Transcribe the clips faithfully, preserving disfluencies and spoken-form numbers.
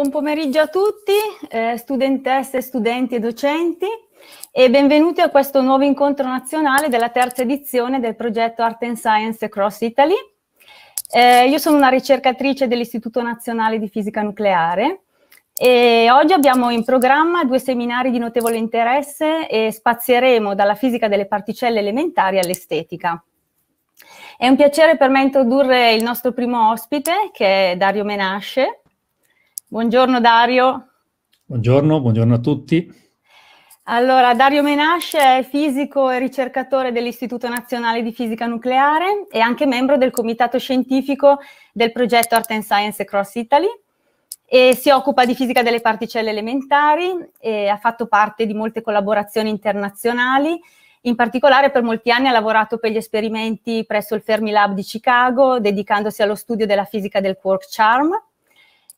Buon pomeriggio a tutti, eh, studentesse, studenti e docenti, e benvenuti a questo nuovo incontro nazionale della terza edizione del progetto Art and Science Across Italy. Eh, io sono una ricercatrice dell'Istituto Nazionale di Fisica Nucleare e oggi abbiamo in programma due seminari di notevole interesse e spazieremo dalla fisica delle particelle elementari all'estetica. È un piacere per me introdurre il nostro primo ospite, che è Dario Menasce. Buongiorno Dario. Buongiorno, buongiorno a tutti. Allora, Dario Menasce è fisico e ricercatore dell'Istituto Nazionale di Fisica Nucleare e anche membro del comitato scientifico del progetto Art and Science Across Italy, e si occupa di fisica delle particelle elementari e ha fatto parte di molte collaborazioni internazionali. In particolare per molti anni ha lavorato per gli esperimenti presso il Fermilab di Chicago, dedicandosi allo studio della fisica del quark charm.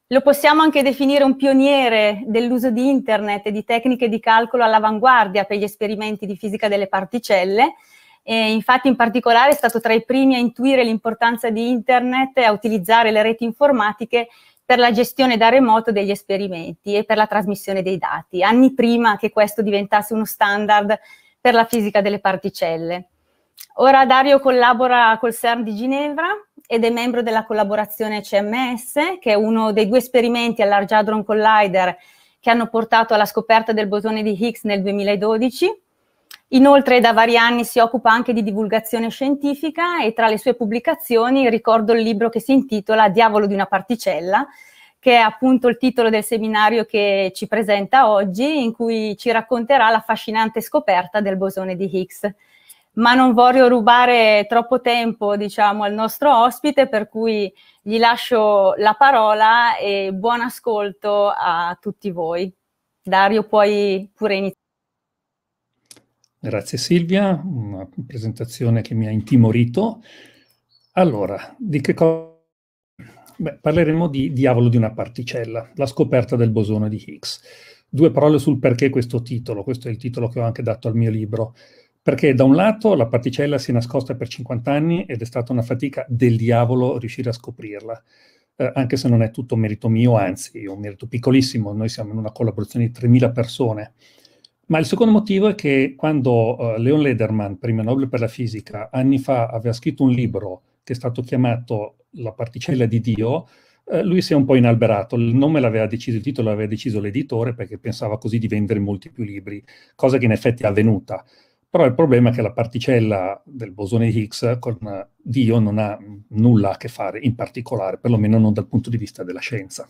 Lo possiamo anche definire un pioniere dell'uso di internet e di tecniche di calcolo all'avanguardia per gli esperimenti di fisica delle particelle. E infatti in particolare è stato tra i primi a intuire l'importanza di internet e a utilizzare le reti informatiche per la gestione da remoto degli esperimenti e per la trasmissione dei dati, anni prima che questo diventasse uno standard per la fisica delle particelle. Ora Dario collabora col CERN di Ginevra ed è membro della collaborazione C M S, che è uno dei due esperimenti al Large Hadron Collider che hanno portato alla scoperta del bosone di Higgs nel duemiladodici. Inoltre da vari anni si occupa anche di divulgazione scientifica e tra le sue pubblicazioni ricordo il libro che si intitola Diavolo di una particella, che è appunto il titolo del seminario che ci presenta oggi, in cui ci racconterà la affascinante scoperta del bosone di Higgs. Ma non voglio rubare troppo tempo, diciamo, al nostro ospite, per cui gli lascio la parola e buon ascolto a tutti voi. Dario, puoi pure iniziare. Grazie Silvia, una presentazione che mi ha intimorito. Allora, di che cosa? Beh, parleremo di Diavolo di una particella, la scoperta del bosone di Higgs. Due parole sul perché questo titolo, questo è il titolo che ho anche dato al mio libro. Perché da un lato la particella si è nascosta per cinquanta anni ed è stata una fatica del diavolo riuscire a scoprirla, eh, anche se non è tutto merito mio, anzi è un merito piccolissimo, noi siamo in una collaborazione di tremila persone. Ma il secondo motivo è che quando eh, Leon Lederman, premio Nobel per la fisica, anni fa aveva scritto un libro che è stato chiamato La particella di Dio, eh, lui si è un po' inalberato, il nome l'aveva deciso, il titolo l'aveva deciso l'editore perché pensava così di vendere molti più libri, cosa che in effetti è avvenuta. Però il problema è che la particella del bosone di Higgs con Dio non ha nulla a che fare, in particolare, perlomeno non dal punto di vista della scienza.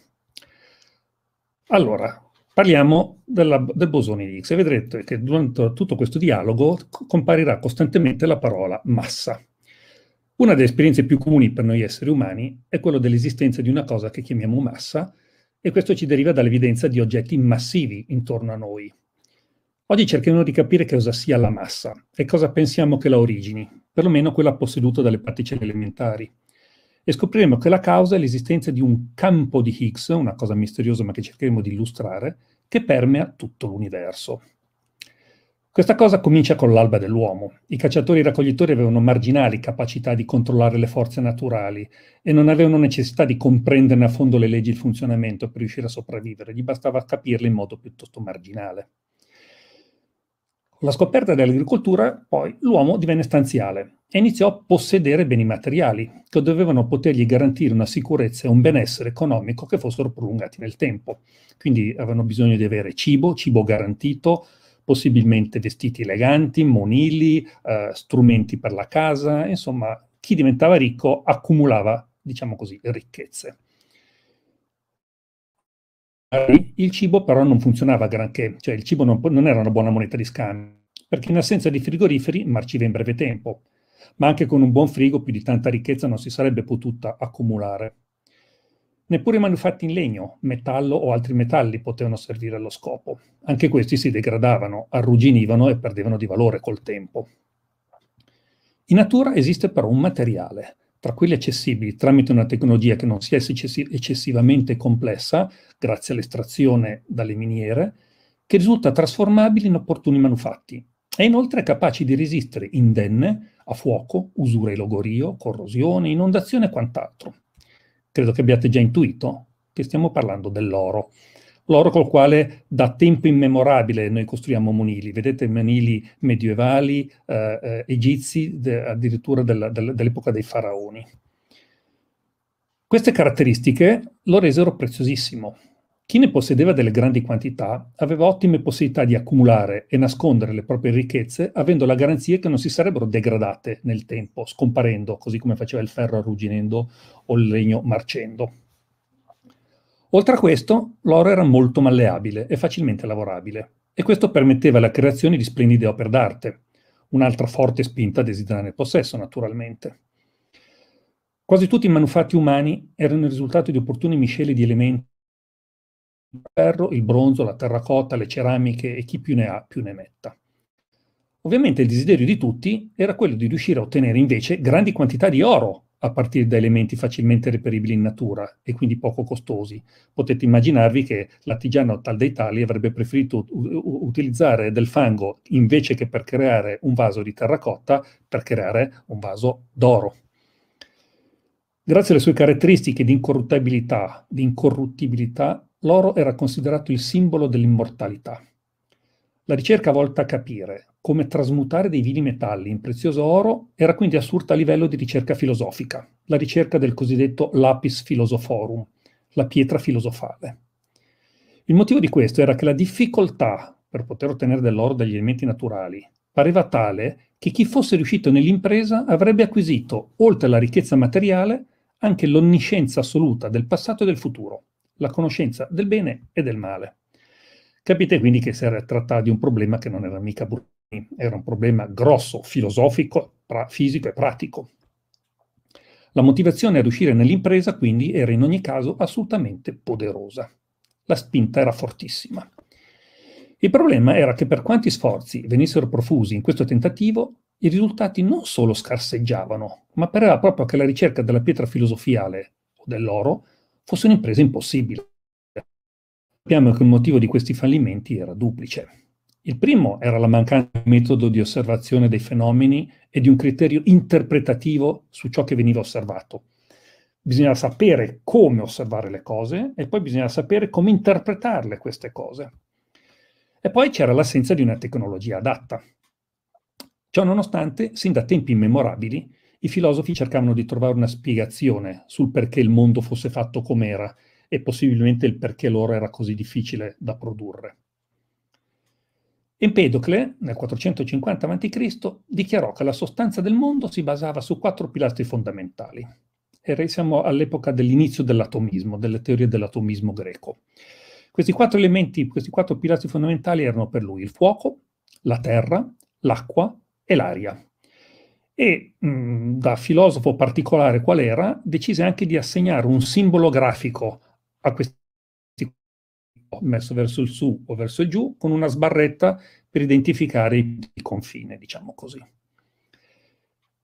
Allora, parliamo della, del bosone di Higgs e vedrete che durante tutto questo dialogo comparirà costantemente la parola massa. Una delle esperienze più comuni per noi esseri umani è quella dell'esistenza di una cosa che chiamiamo massa, e questo ci deriva dall'evidenza di oggetti massivi intorno a noi. Oggi cercheremo di capire che cosa sia la massa e cosa pensiamo che la origini, perlomeno quella posseduta dalle particelle elementari. E scopriremo che la causa è l'esistenza di un campo di Higgs, una cosa misteriosa ma che cercheremo di illustrare, che permea tutto l'universo. Questa cosa comincia con l'alba dell'uomo. I cacciatori e i raccoglitori avevano marginali capacità di controllare le forze naturali e non avevano necessità di comprenderne a fondo le leggi e il funzionamento per riuscire a sopravvivere, gli bastava capirle in modo piuttosto marginale. Con la scoperta dell'agricoltura, poi, l'uomo divenne stanziale e iniziò a possedere beni materiali che dovevano potergli garantire una sicurezza e un benessere economico che fossero prolungati nel tempo. Quindi avevano bisogno di avere cibo, cibo garantito, possibilmente vestiti eleganti, monili, eh, strumenti per la casa, insomma, chi diventava ricco accumulava, diciamo così, ricchezze. Il cibo però non funzionava granché, cioè il cibo non, non era una buona moneta di scambio, perché in assenza di frigoriferi marciva in breve tempo, ma anche con un buon frigo più di tanta ricchezza non si sarebbe potuta accumulare. Neppure i manufatti in legno, metallo o altri metalli potevano servire allo scopo, anche questi si degradavano, arrugginivano e perdevano di valore col tempo. In natura esiste però un materiale, tra quelli accessibili tramite una tecnologia che non sia eccessivamente complessa, grazie all'estrazione dalle miniere, che risulta trasformabile in opportuni manufatti, e inoltre capaci di resistere indenne a fuoco, usura e logorio, corrosione, inondazione e quant'altro. Credo che abbiate già intuito che stiamo parlando dell'oro. L'oro col quale da tempo immemorabile noi costruiamo monili. Vedete monili medievali, eh, eh, egizi, de, addirittura della, della, dell'epoca dei faraoni. Queste caratteristiche lo resero preziosissimo. Chi ne possedeva delle grandi quantità aveva ottime possibilità di accumulare e nascondere le proprie ricchezze, avendo la garanzia che non si sarebbero degradate nel tempo, scomparendo, così come faceva il ferro arrugginendo o il legno marcendo. Oltre a questo, l'oro era molto malleabile e facilmente lavorabile, e questo permetteva la creazione di splendide opere d'arte, un'altra forte spinta a desiderare il possesso, naturalmente. Quasi tutti i manufatti umani erano il risultato di opportuni misceli di elementi, il ferro, il bronzo, la terracotta, le ceramiche e chi più ne ha più ne metta. Ovviamente il desiderio di tutti era quello di riuscire a ottenere invece grandi quantità di oro, a partire da elementi facilmente reperibili in natura e quindi poco costosi. Potete immaginarvi che l'artigiano tal dei tali avrebbe preferito utilizzare del fango invece che per creare un vaso di terracotta, per creare un vaso d'oro. Grazie alle sue caratteristiche di incorruttibilità, di incorruttibilità, l'oro era considerato il simbolo dell'immortalità. La ricerca volta a capire come trasmutare dei vili metalli in prezioso oro era quindi assurda a livello di ricerca filosofica, la ricerca del cosiddetto lapis philosophorum, la pietra filosofale. Il motivo di questo era che la difficoltà per poter ottenere dell'oro dagli elementi naturali pareva tale che chi fosse riuscito nell'impresa avrebbe acquisito, oltre alla ricchezza materiale, anche l'onniscienza assoluta del passato e del futuro, la conoscenza del bene e del male. Capite quindi che si era trattato di un problema che non era mica brutto. Era un problema grosso, filosofico, fisico e pratico. La motivazione a riuscire nell'impresa quindi era in ogni caso assolutamente poderosa. La spinta era fortissima. Il problema era che per quanti sforzi venissero profusi in questo tentativo, i risultati non solo scarseggiavano, ma pareva proprio che la ricerca della pietra filosofiale o dell'oro fosse un'impresa impossibile. Sappiamo che il motivo di questi fallimenti era duplice. Il primo era la mancanza di metodo di osservazione dei fenomeni e di un criterio interpretativo su ciò che veniva osservato. Bisognava sapere come osservare le cose e poi bisognava sapere come interpretarle queste cose. E poi c'era l'assenza di una tecnologia adatta. Ciò nonostante, sin da tempi immemorabili, i filosofi cercavano di trovare una spiegazione sul perché il mondo fosse fatto com'era e possibilmente il perché l'oro era così difficile da produrre. Empedocle, nel quattrocentocinquanta avanti Cristo, dichiarò che la sostanza del mondo si basava su quattro pilastri fondamentali. E siamo all'epoca dell'inizio dell'atomismo, delle teorie dell'atomismo greco. Questi quattro elementi, questi quattro pilastri fondamentali erano per lui il fuoco, la terra, l'acqua e l'aria. E mh, da filosofo particolare qual era, decise anche di assegnare un simbolo grafico a questi messo verso il su o verso il giù, con una sbarretta per identificare il confine, diciamo così.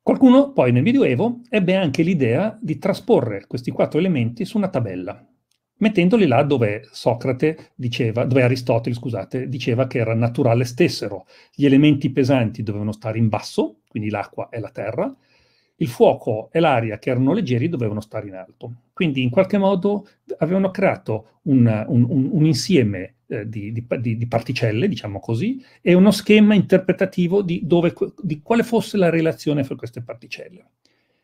Qualcuno poi nel Medioevo ebbe anche l'idea di trasporre questi quattro elementi su una tabella, mettendoli là dove Socrate diceva, dove Aristotele, scusate, diceva che era naturale stessero. Gli elementi pesanti dovevano stare in basso, quindi l'acqua e la terra, il fuoco e l'aria che erano leggeri dovevano stare in alto. Quindi in qualche modo avevano creato un, un, un, un insieme eh, di, di, di particelle, diciamo così, e uno schema interpretativo di, dove, di quale fosse la relazione fra queste particelle.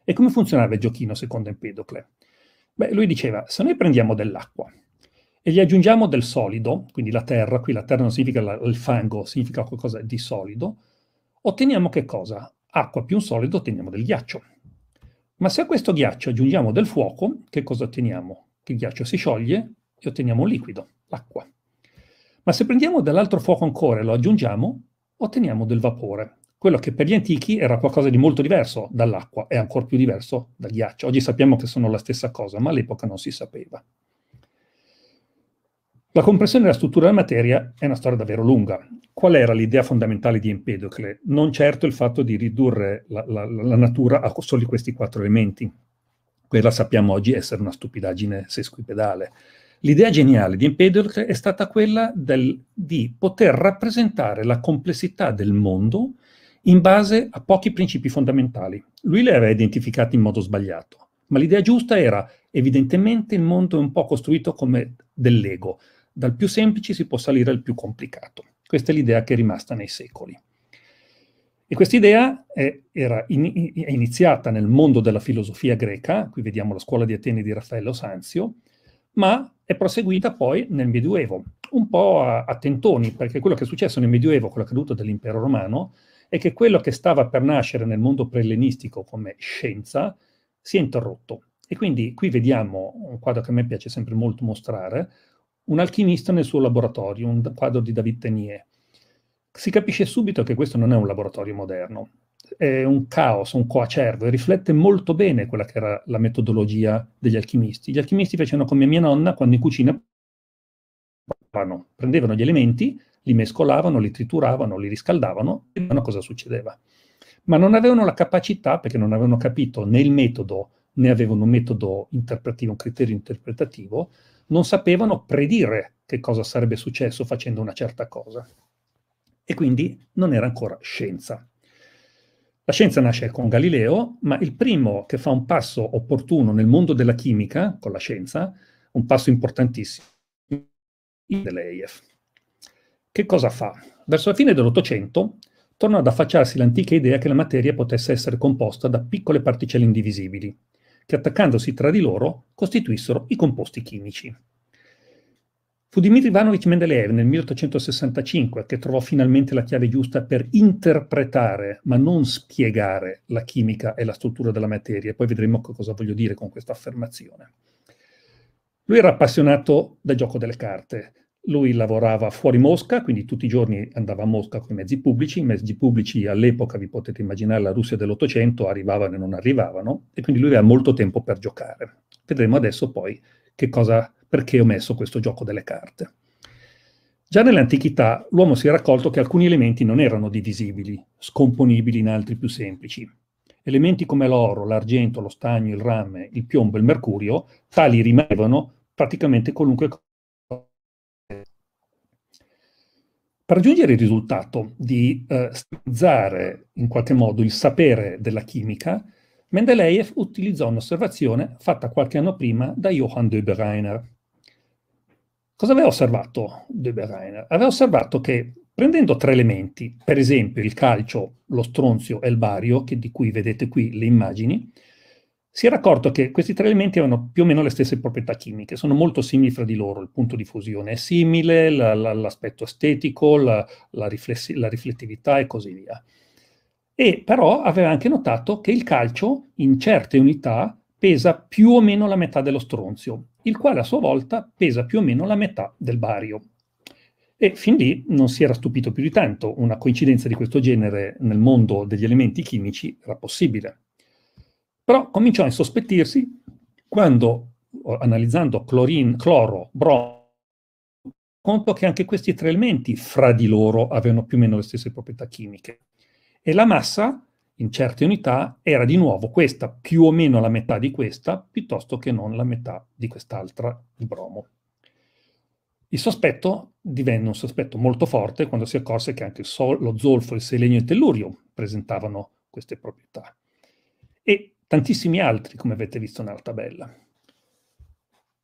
E come funzionava il giochino secondo Empedocle? Beh, lui diceva, se noi prendiamo dell'acqua e gli aggiungiamo del solido, quindi la terra, qui la terra non significa la, il fango, significa qualcosa di solido, otteniamo che cosa? Acqua più un solido, otteniamo del ghiaccio. Ma se a questo ghiaccio aggiungiamo del fuoco, che cosa otteniamo? Che il ghiaccio si scioglie e otteniamo un liquido, l'acqua. Ma se prendiamo dell'altro fuoco ancora e lo aggiungiamo, otteniamo del vapore. Quello che per gli antichi era qualcosa di molto diverso dall'acqua e ancora più diverso dal ghiaccio. Oggi sappiamo che sono la stessa cosa, ma all'epoca non si sapeva. La comprensione della struttura della materia è una storia davvero lunga. Qual era l'idea fondamentale di Empedocle? Non certo il fatto di ridurre la, la, la natura a soli questi quattro elementi. Quella sappiamo oggi essere una stupidaggine sesquipedale. L'idea geniale di Empedocle è stata quella del, di poter rappresentare la complessità del mondo in base a pochi principi fondamentali. Lui li aveva identificati in modo sbagliato. Ma l'idea giusta era, evidentemente, il mondo è un po' costruito come del Lego. Dal più semplice si può salire al più complicato. Questa è l'idea che è rimasta nei secoli. E questa idea è, era in, è iniziata nel mondo della filosofia greca, qui vediamo la scuola di Atene di Raffaello Sanzio, ma è proseguita poi nel Medioevo, un po' a, a tentoni, perché quello che è successo nel Medioevo con la caduta dell'impero romano è che quello che stava per nascere nel mondo preellenistico come scienza si è interrotto. E quindi qui vediamo un quadro che a me piace sempre molto mostrare, un alchimista nel suo laboratorio, un quadro di David Teniers. Si capisce subito che questo non è un laboratorio moderno, è un caos, un coacervo, e riflette molto bene quella che era la metodologia degli alchimisti. Gli alchimisti facevano come mia nonna quando in cucina prendevano gli elementi, li mescolavano, li trituravano, li riscaldavano e vedevano cosa succedeva. Ma non avevano la capacità, perché non avevano capito né il metodo, né avevano un metodo interpretativo, un criterio interpretativo, non sapevano predire che cosa sarebbe successo facendo una certa cosa. E quindi non era ancora scienza. La scienza nasce con Galileo, ma il primo che fa un passo opportuno nel mondo della chimica, con la scienza, un passo importantissimo, Mendeleev. Che cosa fa? Verso la fine dell'Ottocento torna ad affacciarsi l'antica idea che la materia potesse essere composta da piccole particelle indivisibili, che attaccandosi tra di loro costituissero i composti chimici. Fu Dmitri Ivanovich Mendeleev nel milleottocentosessantacinque che trovò finalmente la chiave giusta per interpretare, ma non spiegare, la chimica e la struttura della materia. E poi vedremo cosa voglio dire con questa affermazione. Lui era appassionato del gioco delle carte. Lui lavorava fuori Mosca, quindi tutti i giorni andava a Mosca con i mezzi pubblici. I mezzi pubblici all'epoca, vi potete immaginare, la Russia dell'Ottocento, arrivavano e non arrivavano, e quindi lui aveva molto tempo per giocare. Vedremo adesso poi che cosa... perché ho messo questo gioco delle carte. Già nell'antichità l'uomo si era accorto che alcuni elementi non erano divisibili, scomponibili in altri più semplici. Elementi come l'oro, l'argento, lo stagno, il rame, il piombo e il mercurio, tali rimanevano praticamente qualunque cosa. Per raggiungere il risultato di eh, stilizzare in qualche modo il sapere della chimica, Mendeleev utilizzò un'osservazione fatta qualche anno prima da Johann Döbereiner. Cosa aveva osservato Döbereiner? Aveva osservato che prendendo tre elementi, per esempio il calcio, lo stronzio e il bario, che di cui vedete qui le immagini, si era accorto che questi tre elementi avevano più o meno le stesse proprietà chimiche, sono molto simili fra di loro, il punto di fusione è simile, la, la, l'aspetto estetico, la, la, riflessi, la riflettività e così via. E però aveva anche notato che il calcio in certe unità pesa più o meno la metà dello stronzio, il quale a sua volta pesa più o meno la metà del bario. E fin lì non si era stupito più di tanto, una coincidenza di questo genere nel mondo degli elementi chimici era possibile. Però cominciò a insospettirsi quando, analizzando clorin, cloro, bromo, conto che anche questi tre elementi fra di loro avevano più o meno le stesse proprietà chimiche. E la massa, in certe unità, era di nuovo questa, più o meno la metà di questa, piuttosto che non la metà di quest'altra, il bromo. Il sospetto divenne un sospetto molto forte quando si accorse che anche il sol, lo zolfo, il selenio e il tellurio presentavano queste proprietà. E tantissimi altri, come avete visto nella tabella.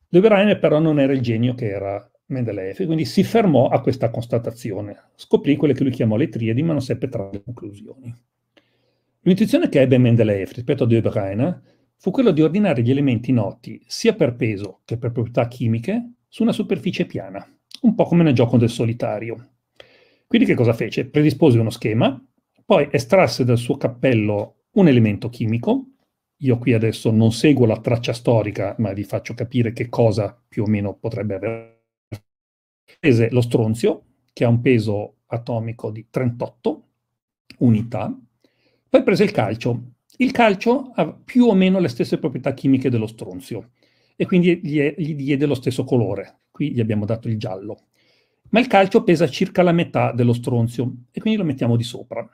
Döbereiner però non era il genio che era Mendeleev, quindi si fermò a questa constatazione, scoprì quelle che lui chiamò le triadi, ma non seppe trarre conclusioni. L'intuizione che ebbe Mendeleev rispetto a Döbereiner fu quella di ordinare gli elementi noti, sia per peso che per proprietà chimiche, su una superficie piana, un po' come nel gioco del solitario. Quindi che cosa fece? Predispose uno schema, poi estrasse dal suo cappello un elemento chimico. Io qui adesso non seguo la traccia storica, ma vi faccio capire che cosa più o meno potrebbe avere. Prese lo stronzio, che ha un peso atomico di trentotto unità, poi prese il calcio. Il calcio ha più o meno le stesse proprietà chimiche dello stronzio e quindi gli, gli diede lo stesso colore. Qui gli abbiamo dato il giallo. Ma il calcio pesa circa la metà dello stronzio e quindi lo mettiamo di sopra.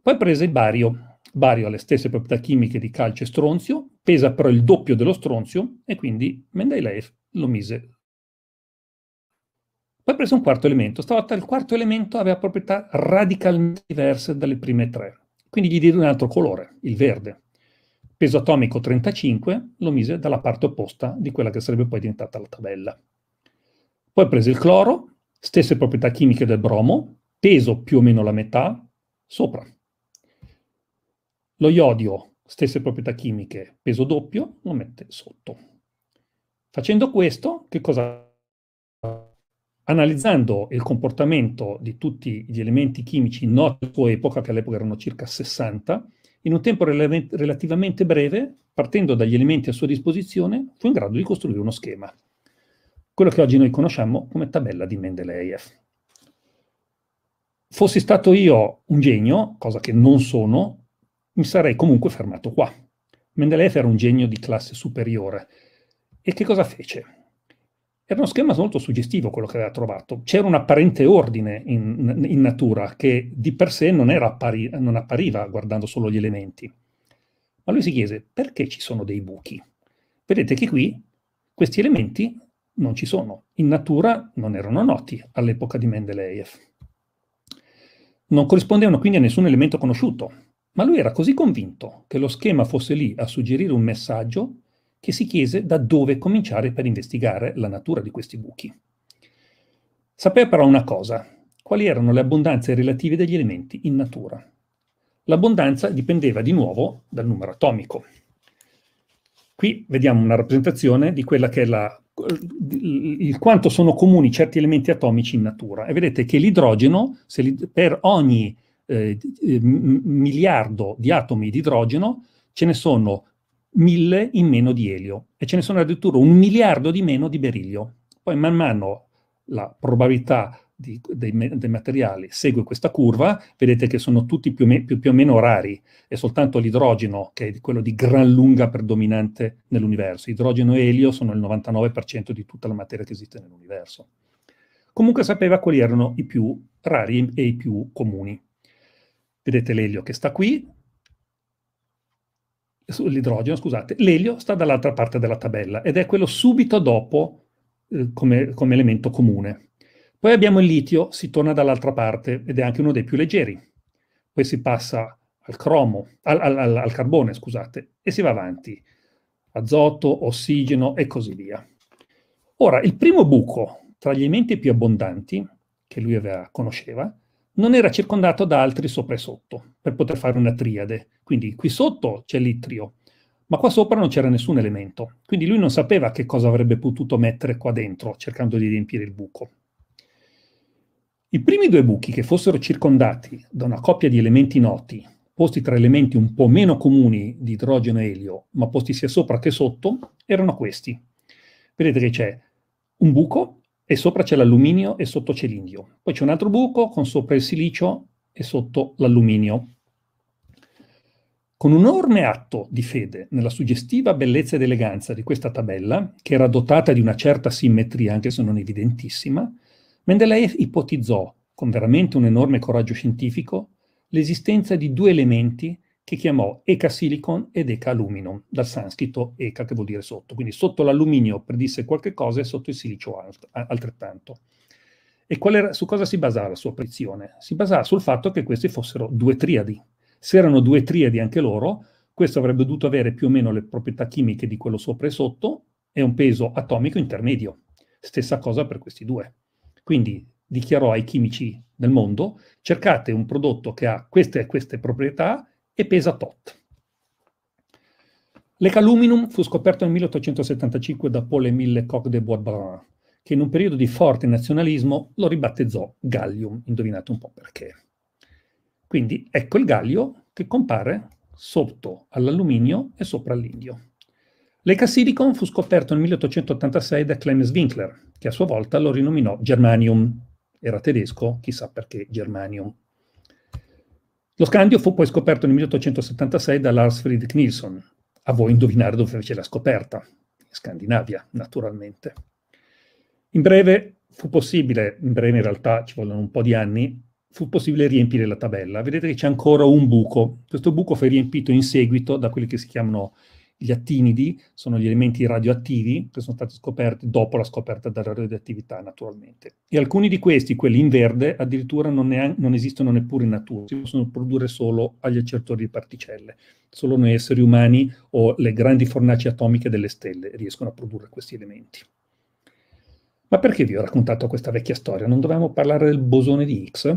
Poi prese il bario. Bario ha le stesse proprietà chimiche di calcio e stronzio, pesa però il doppio dello stronzio e quindi Mendeleev lo mise. Poi prese un quarto elemento, stavolta il quarto elemento aveva proprietà radicalmente diverse dalle prime tre, quindi gli diede un altro colore, il verde. peso atomico trentacinque, lo mise dalla parte opposta di quella che sarebbe poi diventata la tabella. Poi prese il cloro, stesse proprietà chimiche del bromo, peso più o meno la metà, sopra. Lo iodio, stesse proprietà chimiche, peso doppio, lo mette sotto. Facendo questo, che cosa? Analizzando il comportamento di tutti gli elementi chimici noti alla sua epoca, che all'epoca erano circa sessanta, in un tempo rel- relativamente breve, partendo dagli elementi a sua disposizione, fu in grado di costruire uno schema, quello che oggi noi conosciamo come tabella di Mendeleev. Fossi stato io un genio, cosa che non sono, mi sarei comunque fermato qua. Mendeleev era un genio di classe superiore. E che cosa fece? Era uno schema molto suggestivo quello che aveva trovato. C'era un apparente ordine in, in natura che di per sé non, era appari, non appariva guardando solo gli elementi. Ma lui si chiese, perché ci sono dei buchi? Vedete che qui questi elementi non ci sono. In natura non erano noti all'epoca di Mendeleev. Non corrispondevano quindi a nessun elemento conosciuto. Ma lui era così convinto che lo schema fosse lì a suggerire un messaggio che si chiese da dove cominciare per investigare la natura di questi buchi. Sapeva però una cosa, quali erano le abbondanze relative degli elementi in natura. L'abbondanza dipendeva di nuovo dal numero atomico. Qui vediamo una rappresentazione di quella che è la il quanto sono comuni certi elementi atomici in natura. E vedete che l'idrogeno, per ogni eh, miliardo di atomi di idrogeno, ce ne sono mille in meno di elio, e ce ne sono addirittura un miliardo di meno di berillio. Poi man mano la probabilità di, dei, dei materiali segue questa curva, vedete che sono tutti più, me, più, più o meno rari, è soltanto l'idrogeno che è quello di gran lunga predominante nell'universo. Idrogeno e elio sono il novantanove per cento di tutta la materia che esiste nell'universo. Comunque sapeva quali erano i più rari e i più comuni. Vedete l'elio che sta qui, l'idrogeno, scusate, l'elio sta dall'altra parte della tabella ed è quello subito dopo eh, come, come elemento comune. Poi abbiamo il litio, si torna dall'altra parte ed è anche uno dei più leggeri. Poi si passa al cromo, al, al, al carbone, scusate, e si va avanti. Azoto, ossigeno e così via. Ora, il primo buco tra gli elementi più abbondanti, che lui aveva, conosceva, non era circondato da altri sopra e sotto, per poter fare una triade. Quindi qui sotto c'è l'itrio, ma qua sopra non c'era nessun elemento. Quindi lui non sapeva che cosa avrebbe potuto mettere qua dentro, cercando di riempire il buco. I primi due buchi che fossero circondati da una coppia di elementi noti, posti tra elementi un po' meno comuni di idrogeno e elio, ma posti sia sopra che sotto, erano questi. Vedete che c'è un buco, e sopra c'è l'alluminio e sotto c'è l'indio. Poi c'è un altro buco con sopra il silicio e sotto l'alluminio. Con un enorme atto di fede nella suggestiva bellezza ed eleganza di questa tabella, che era dotata di una certa simmetria, anche se non evidentissima, Mendeleev ipotizzò, con veramente un enorme coraggio scientifico, l'esistenza di due elementi che chiamò eca silicon ed eca aluminum, dal sanscrito eca, che vuol dire sotto. Quindi sotto l'alluminio predisse qualche cosa e sotto il silicio alt altrettanto. E qual era, su cosa si basava la sua predizione? Si basava sul fatto che questi fossero due triadi. Se erano due triadi anche loro, questo avrebbe dovuto avere più o meno le proprietà chimiche di quello sopra e sotto e un peso atomico intermedio. Stessa cosa per questi due. Quindi dichiarò ai chimici del mondo, cercate un prodotto che ha queste e queste proprietà e pesa tot. L'ecaluminum fu scoperto nel milleottocentosettantacinque da Paul Emile Coq de Boisbrun, che in un periodo di forte nazionalismo lo ribattezzò gallium, indovinate un po' perché. Quindi ecco il gallio che compare sotto all'alluminio e sopra all'indio. L'eca silicon fu scoperto nel milleottocentottantasei da Clemens Winkler, che a sua volta lo rinominò germanium. Era tedesco, chissà perché germanium. Lo scandio fu poi scoperto nel milleottocentosettantasei da Lars Friedrich Nilsson. A voi indovinare dove fece la scoperta. In Scandinavia, naturalmente. In breve fu possibile, in breve in realtà ci vogliono un po' di anni, fu possibile riempire la tabella. Vedete che c'è ancora un buco. Questo buco fu riempito in seguito da quelli che si chiamano Gli attinidi sono gli elementi radioattivi che sono stati scoperti dopo la scoperta della radioattività, naturalmente. E alcuni di questi, quelli in verde, addirittura non, ne non esistono neppure in natura, si possono produrre solo agli acceleratori di particelle. Solo noi esseri umani o le grandi fornaci atomiche delle stelle riescono a produrre questi elementi. Ma perché vi ho raccontato questa vecchia storia? Non dovevamo parlare del bosone di Higgs?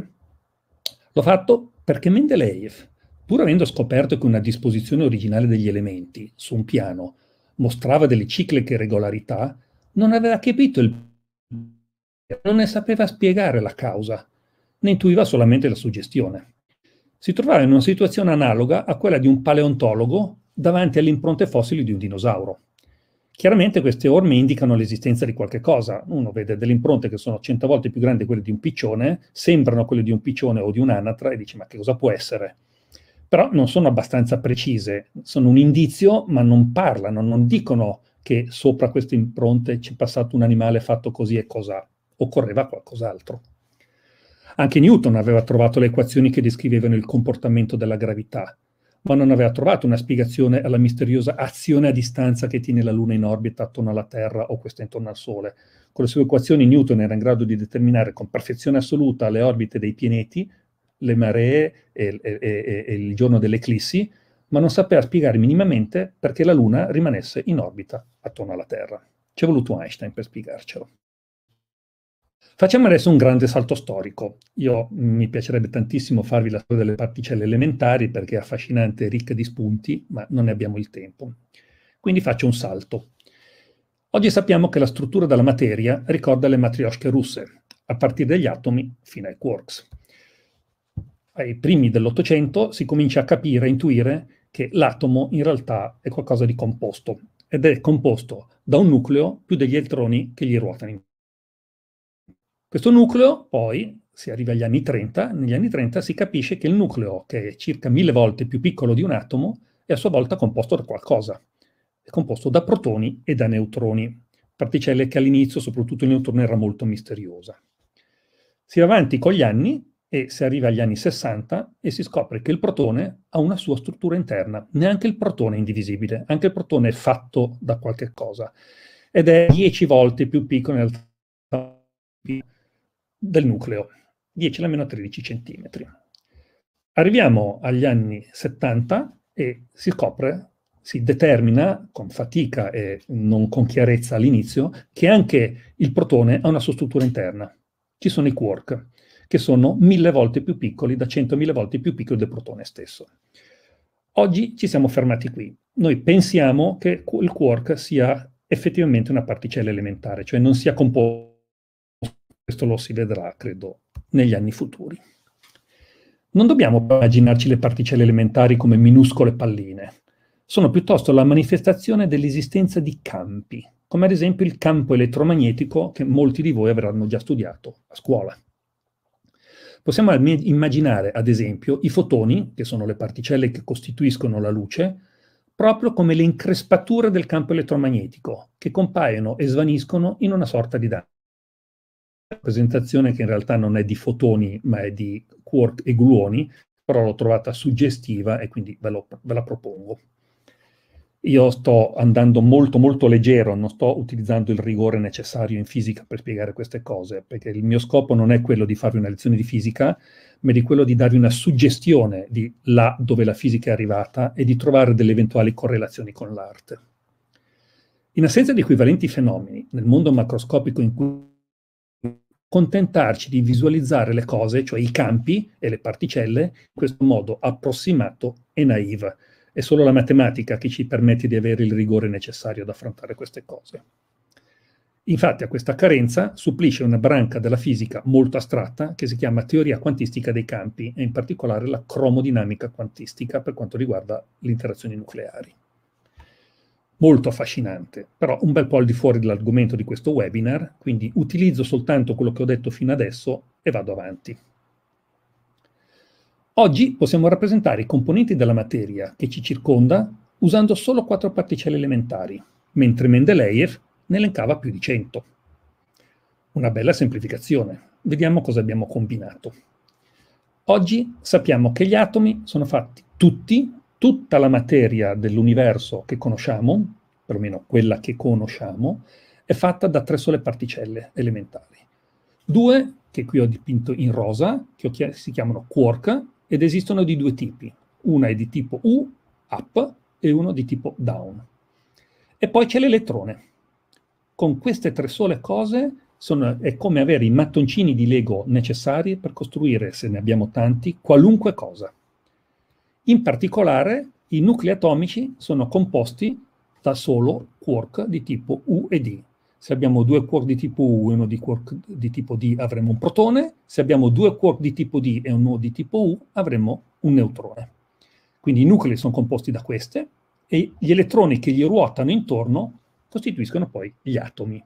L'ho fatto perché Mendeleev, pur avendo scoperto che una disposizione originale degli elementi su un piano mostrava delle cicliche regolarità, non aveva capito il perché, non ne sapeva spiegare la causa, ne intuiva solamente la suggestione. Si trovava in una situazione analoga a quella di un paleontologo davanti alle impronte fossili di un dinosauro. Chiaramente queste orme indicano l'esistenza di qualche cosa. Uno vede delle impronte che sono cento volte più grandi di quelle di un piccione, sembrano quelle di un piccione o di un'anatra e dice: ma che cosa può essere? Però non sono abbastanza precise, sono un indizio, ma non parlano, non dicono che sopra queste impronte c'è passato un animale fatto così e cos'ha, occorreva qualcos'altro. Anche Newton aveva trovato le equazioni che descrivevano il comportamento della gravità, ma non aveva trovato una spiegazione alla misteriosa azione a distanza che tiene la Luna in orbita attorno alla Terra o questa intorno al Sole. Con le sue equazioni Newton era in grado di determinare con perfezione assoluta le orbite dei pianeti, le maree e, e, e, e il giorno dell'eclissi, ma non sapeva spiegare minimamente perché la Luna rimanesse in orbita attorno alla Terra. Ci è voluto Einstein per spiegarcelo. Facciamo adesso un grande salto storico. Io, mi piacerebbe tantissimo farvi la storia delle particelle elementari perché è affascinante e ricca di spunti, ma non ne abbiamo il tempo. Quindi faccio un salto. Oggi sappiamo che la struttura della materia ricorda le matrioshche russe, a partire dagli atomi fino ai quarks. Ai primi dell'Ottocento si comincia a capire, a intuire, che l'atomo in realtà è qualcosa di composto, ed è composto da un nucleo più degli elettroni che gli ruotano intorno. Questo nucleo, poi, si arriva agli anni trenta, negli anni trenta si capisce che il nucleo, che è circa mille volte più piccolo di un atomo, è a sua volta composto da qualcosa. È composto da protoni e da neutroni, particelle che all'inizio, soprattutto il neutrone, era molto misteriosa. Si va avanti con gli anni, e si arriva agli anni sessanta e si scopre che il protone ha una sua struttura interna, neanche il protone è indivisibile, anche il protone è fatto da qualche cosa, ed è dieci volte più piccolo del nucleo, dieci alla meno tredici centimetri. Arriviamo agli anni settanta e si scopre, si determina con fatica e non con chiarezza all'inizio, che anche il protone ha una sua struttura interna, ci sono i quark, che sono mille volte più piccoli, da centomila volte più piccoli del protone stesso. Oggi ci siamo fermati qui. Noi pensiamo che il quark sia effettivamente una particella elementare, cioè non sia composto, questo lo si vedrà, credo, negli anni futuri. Non dobbiamo immaginarci le particelle elementari come minuscole palline, sono piuttosto la manifestazione dell'esistenza di campi, come ad esempio il campo elettromagnetico che molti di voi avranno già studiato a scuola. Possiamo immaginare, ad esempio, i fotoni, che sono le particelle che costituiscono la luce, proprio come le increspature del campo elettromagnetico, che compaiono e svaniscono in una sorta di danza. Una rappresentazione che in realtà non è di fotoni, ma è di quark e gluoni, però l'ho trovata suggestiva e quindi ve, lo, ve la propongo. Io sto andando molto molto leggero, non sto utilizzando il rigore necessario in fisica per spiegare queste cose, perché il mio scopo non è quello di farvi una lezione di fisica, ma di quello di darvi una suggestione di là dove la fisica è arrivata e di trovare delle eventuali correlazioni con l'arte. In assenza di equivalenti fenomeni, nel mondo macroscopico in cui contentarci di visualizzare le cose, cioè i campi e le particelle, in questo modo approssimato e naiva. È solo la matematica che ci permette di avere il rigore necessario ad affrontare queste cose. Infatti a questa carenza supplisce una branca della fisica molto astratta che si chiama teoria quantistica dei campi e in particolare la cromodinamica quantistica per quanto riguarda le interazioni nucleari. Molto affascinante, però un bel po' al di fuori dell'argomento di questo webinar, quindi utilizzo soltanto quello che ho detto fino adesso e vado avanti. Oggi possiamo rappresentare i componenti della materia che ci circonda usando solo quattro particelle elementari, mentre Mendeleev ne elencava più di cento. Una bella semplificazione. Vediamo cosa abbiamo combinato. Oggi sappiamo che gli atomi sono fatti tutti tutta la materia dell'universo che conosciamo, perlomeno quella che conosciamo, è fatta da tre sole particelle elementari. Due, che qui ho dipinto in rosa, che si chiamano quark, ed esistono di due tipi. Una è di tipo U, up, e uno di tipo down. E poi c'è l'elettrone. Con queste tre sole cose sono, è come avere i mattoncini di Lego necessari per costruire, se ne abbiamo tanti, qualunque cosa. In particolare, i nuclei atomici sono composti da solo quark di tipo U e D. Se abbiamo due quark di tipo U e uno di quark di tipo D, avremo un protone. Se abbiamo due quark di tipo D e uno di tipo U, avremo un neutrone. Quindi i nuclei sono composti da queste, e gli elettroni che gli ruotano intorno costituiscono poi gli atomi.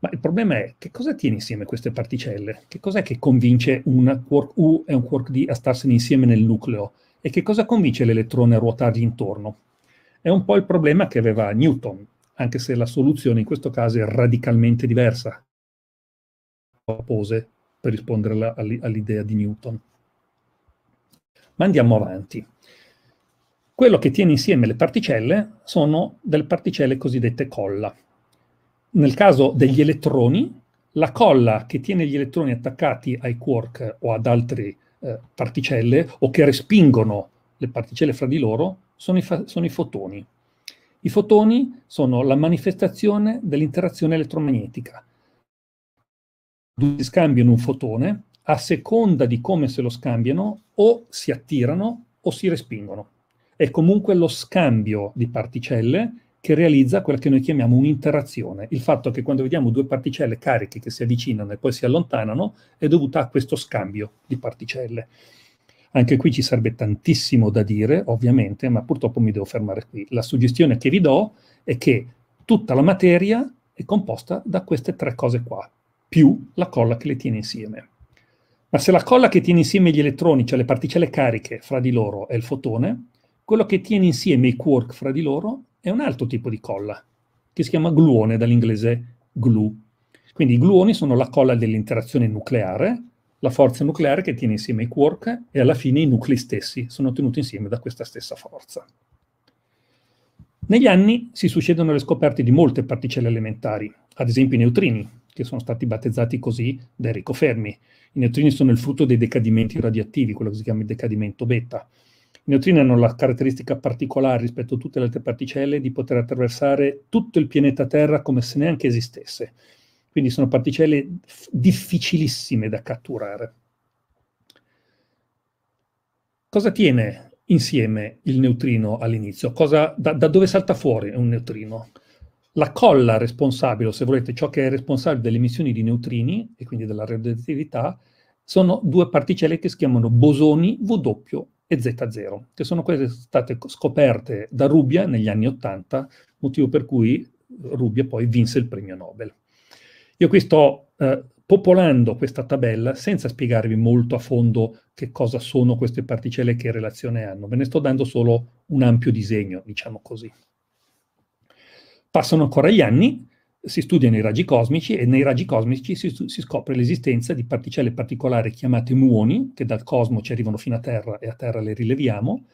Ma il problema è che cosa tiene insieme queste particelle? Che cos'è che convince un quark U e un quark D a starsene insieme nel nucleo? E che cosa convince l'elettrone a ruotargli intorno? È un po' il problema che aveva Newton, anche se la soluzione in questo caso è radicalmente diversa. Pose per rispondere all'idea di Newton. Ma andiamo avanti. Quello che tiene insieme le particelle sono delle particelle cosiddette colla. Nel caso degli elettroni, la colla che tiene gli elettroni attaccati ai quark o ad altre eh, particelle, o che respingono le particelle fra di loro, sono i, sono i fotoni. I fotoni sono la manifestazione dell'interazione elettromagnetica. Due si scambiano un fotone, a seconda di come se lo scambiano, o si attirano o si respingono. È comunque lo scambio di particelle che realizza quella che noi chiamiamo un'interazione. Il fatto che quando vediamo due particelle cariche che si avvicinano e poi si allontanano è dovuta a questo scambio di particelle. Anche qui ci sarebbe tantissimo da dire, ovviamente, ma purtroppo mi devo fermare qui. La suggestione che vi do è che tutta la materia è composta da queste tre cose qua, più la colla che le tiene insieme. Ma se la colla che tiene insieme gli elettroni, cioè le particelle cariche fra di loro, è il fotone, quello che tiene insieme i quark fra di loro è un altro tipo di colla, che si chiama gluone, dall'inglese glue. Quindi i gluoni sono la colla dell'interazione nucleare, la forza nucleare che tiene insieme i quark, e alla fine i nuclei stessi sono tenuti insieme da questa stessa forza. Negli anni si succedono le scoperte di molte particelle elementari, ad esempio i neutrini, che sono stati battezzati così da Enrico Fermi. I neutrini sono il frutto dei decadimenti radioattivi, quello che si chiama il decadimento beta. I neutrini hanno la caratteristica particolare rispetto a tutte le altre particelle di poter attraversare tutto il pianeta Terra come se neanche esistesse. Quindi sono particelle difficilissime da catturare. Cosa tiene insieme il neutrino all'inizio? Cosa, da, da dove salta fuori un neutrino? La colla responsabile, o se volete ciò che è responsabile delle emissioni di neutrini, e quindi della radioattività, sono due particelle che si chiamano bosoni W e Z zero, che sono quelle state scoperte da Rubbia negli anni Ottanta, motivo per cui Rubbia poi vinse il premio Nobel. Io qui sto eh, popolando questa tabella senza spiegarvi molto a fondo che cosa sono queste particelle e che relazione hanno, ve ne sto dando solo un ampio disegno, diciamo così. Passano ancora gli anni, si studiano i raggi cosmici e nei raggi cosmici si, si scopre l'esistenza di particelle particolari chiamate muoni, che dal cosmo ci arrivano fino a Terra e a Terra le rileviamo,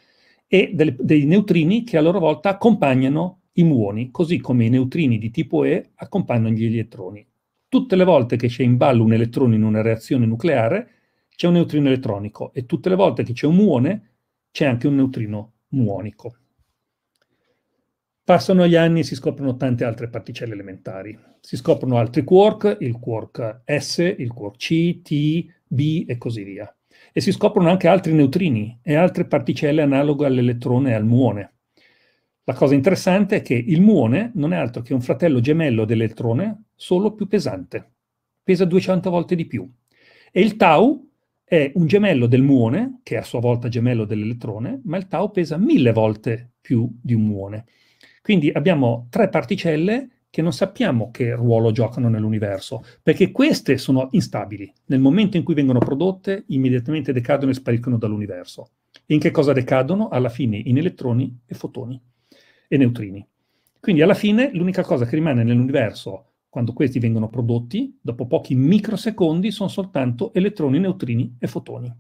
e delle, dei neutrini che a loro volta accompagnano i muoni, così come i neutrini di tipo E accompagnano gli elettroni. Tutte le volte che c'è in ballo un elettrone in una reazione nucleare c'è un neutrino elettronico, e tutte le volte che c'è un muone c'è anche un neutrino muonico. Passano gli anni e si scoprono tante altre particelle elementari. Si scoprono altri quark, il quark S, il quark C, T, B e così via. E si scoprono anche altri neutrini e altre particelle analoghe all'elettrone e al muone. La cosa interessante è che il muone non è altro che un fratello gemello dell'elettrone, solo più pesante. Pesa duecento volte di più. E il tau è un gemello del muone, che è a sua volta gemello dell'elettrone, ma il tau pesa mille volte più di un muone. Quindi abbiamo tre particelle che non sappiamo che ruolo giocano nell'universo, perché queste sono instabili. Nel momento in cui vengono prodotte, immediatamente decadono e spariscono dall'universo. In che cosa decadono? Alla fine in elettroni e fotoni e neutrini. Quindi alla fine l'unica cosa che rimane nell'universo quando questi vengono prodotti, dopo pochi microsecondi, sono soltanto elettroni, neutrini e fotoni.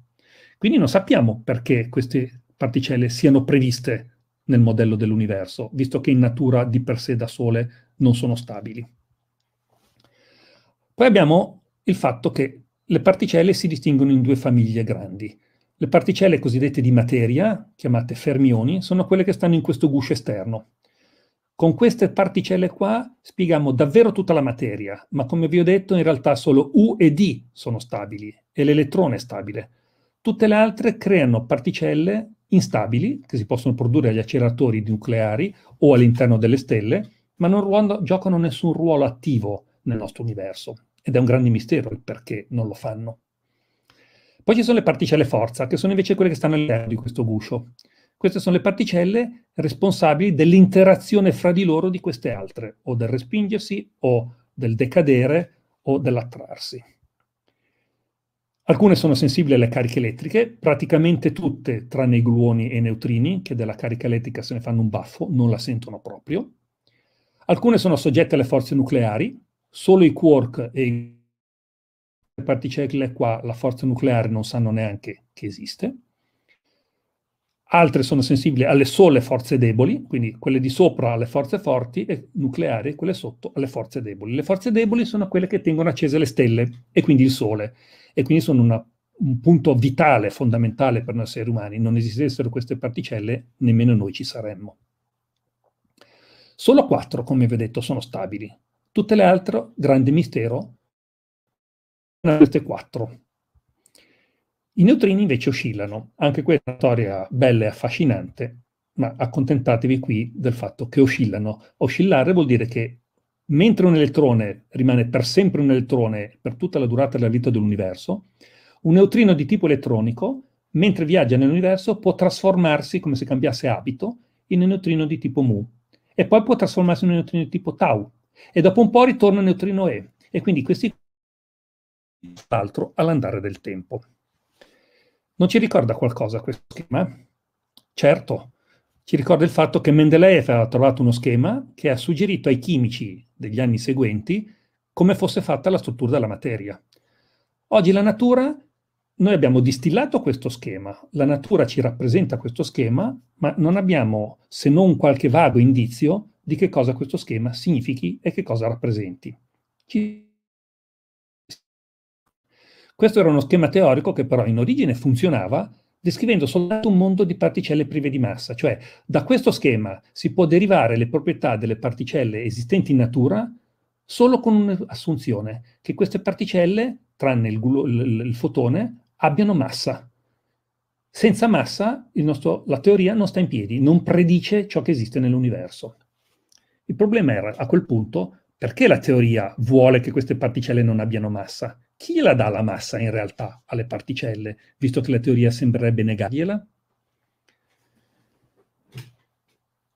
Quindi non sappiamo perché queste particelle siano previste nel modello dell'universo, visto che in natura di per sé da sole non sono stabili. Poi abbiamo il fatto che le particelle si distinguono in due famiglie grandi. Le particelle cosiddette di materia, chiamate fermioni, sono quelle che stanno in questo guscio esterno. Con queste particelle qua spieghiamo davvero tutta la materia, ma come vi ho detto in realtà solo U e D sono stabili e l'elettrone è stabile. Tutte le altre creano particelle instabili, che si possono produrre agli acceleratori nucleari o all'interno delle stelle, ma non giocano nessun ruolo attivo nel nostro universo. Ed è un grande mistero il perché non lo fanno. Poi ci sono le particelle forza, che sono invece quelle che stanno all'interno di questo guscio. Queste sono le particelle responsabili dell'interazione fra di loro di queste altre, o del respingersi, o del decadere, o dell'attrarsi. Alcune sono sensibili alle cariche elettriche, praticamente tutte, tranne i gluoni e i neutrini, che della carica elettrica se ne fanno un baffo, non la sentono proprio. Alcune sono soggette alle forze nucleari, solo i quark e i particelle qua la forza nucleare non sanno neanche che esiste. Altre sono sensibili alle sole forze deboli, quindi quelle di sopra alle forze forti e nucleari, quelle sotto alle forze deboli. Le forze deboli sono quelle che tengono accese le stelle e quindi il Sole, e quindi sono una, un punto vitale, fondamentale per noi esseri umani. Non esistessero queste particelle, nemmeno noi ci saremmo. Solo quattro, come vi ho detto, sono stabili. Tutte le altre, grande mistero, sono queste quattro. I neutrini invece oscillano, anche questa storia bella e affascinante, ma accontentatevi qui del fatto che oscillano. Oscillare vuol dire che mentre un elettrone rimane per sempre un elettrone per tutta la durata della vita dell'universo, un neutrino di tipo elettronico, mentre viaggia nell'universo, può trasformarsi, come se cambiasse abito, in un neutrino di tipo mu, e poi può trasformarsi in un neutrino di tipo tau, e dopo un po' ritorna un neutrino e, e quindi questi altro all'andare del tempo. Non ci ricorda qualcosa questo schema? Certo, ci ricorda il fatto che Mendeleev ha trovato uno schema che ha suggerito ai chimici degli anni seguenti come fosse fatta la struttura della materia. Oggi la natura, noi abbiamo distillato questo schema, la natura ci rappresenta questo schema, ma non abbiamo se non qualche vago indizio di che cosa questo schema significhi e che cosa rappresenti. Ci Questo era uno schema teorico che però in origine funzionava descrivendo soltanto un mondo di particelle prive di massa, cioè da questo schema si può derivare le proprietà delle particelle esistenti in natura solo con un'assunzione, che queste particelle, tranne il, il, il fotone, abbiano massa. Senza massa il nostro, la teoria non sta in piedi, non predice ciò che esiste nell'universo. Il problema era, a quel punto, perché la teoria vuole che queste particelle non abbiano massa? Chi gliela dà la massa in realtà alle particelle, visto che la teoria sembrerebbe negargliela?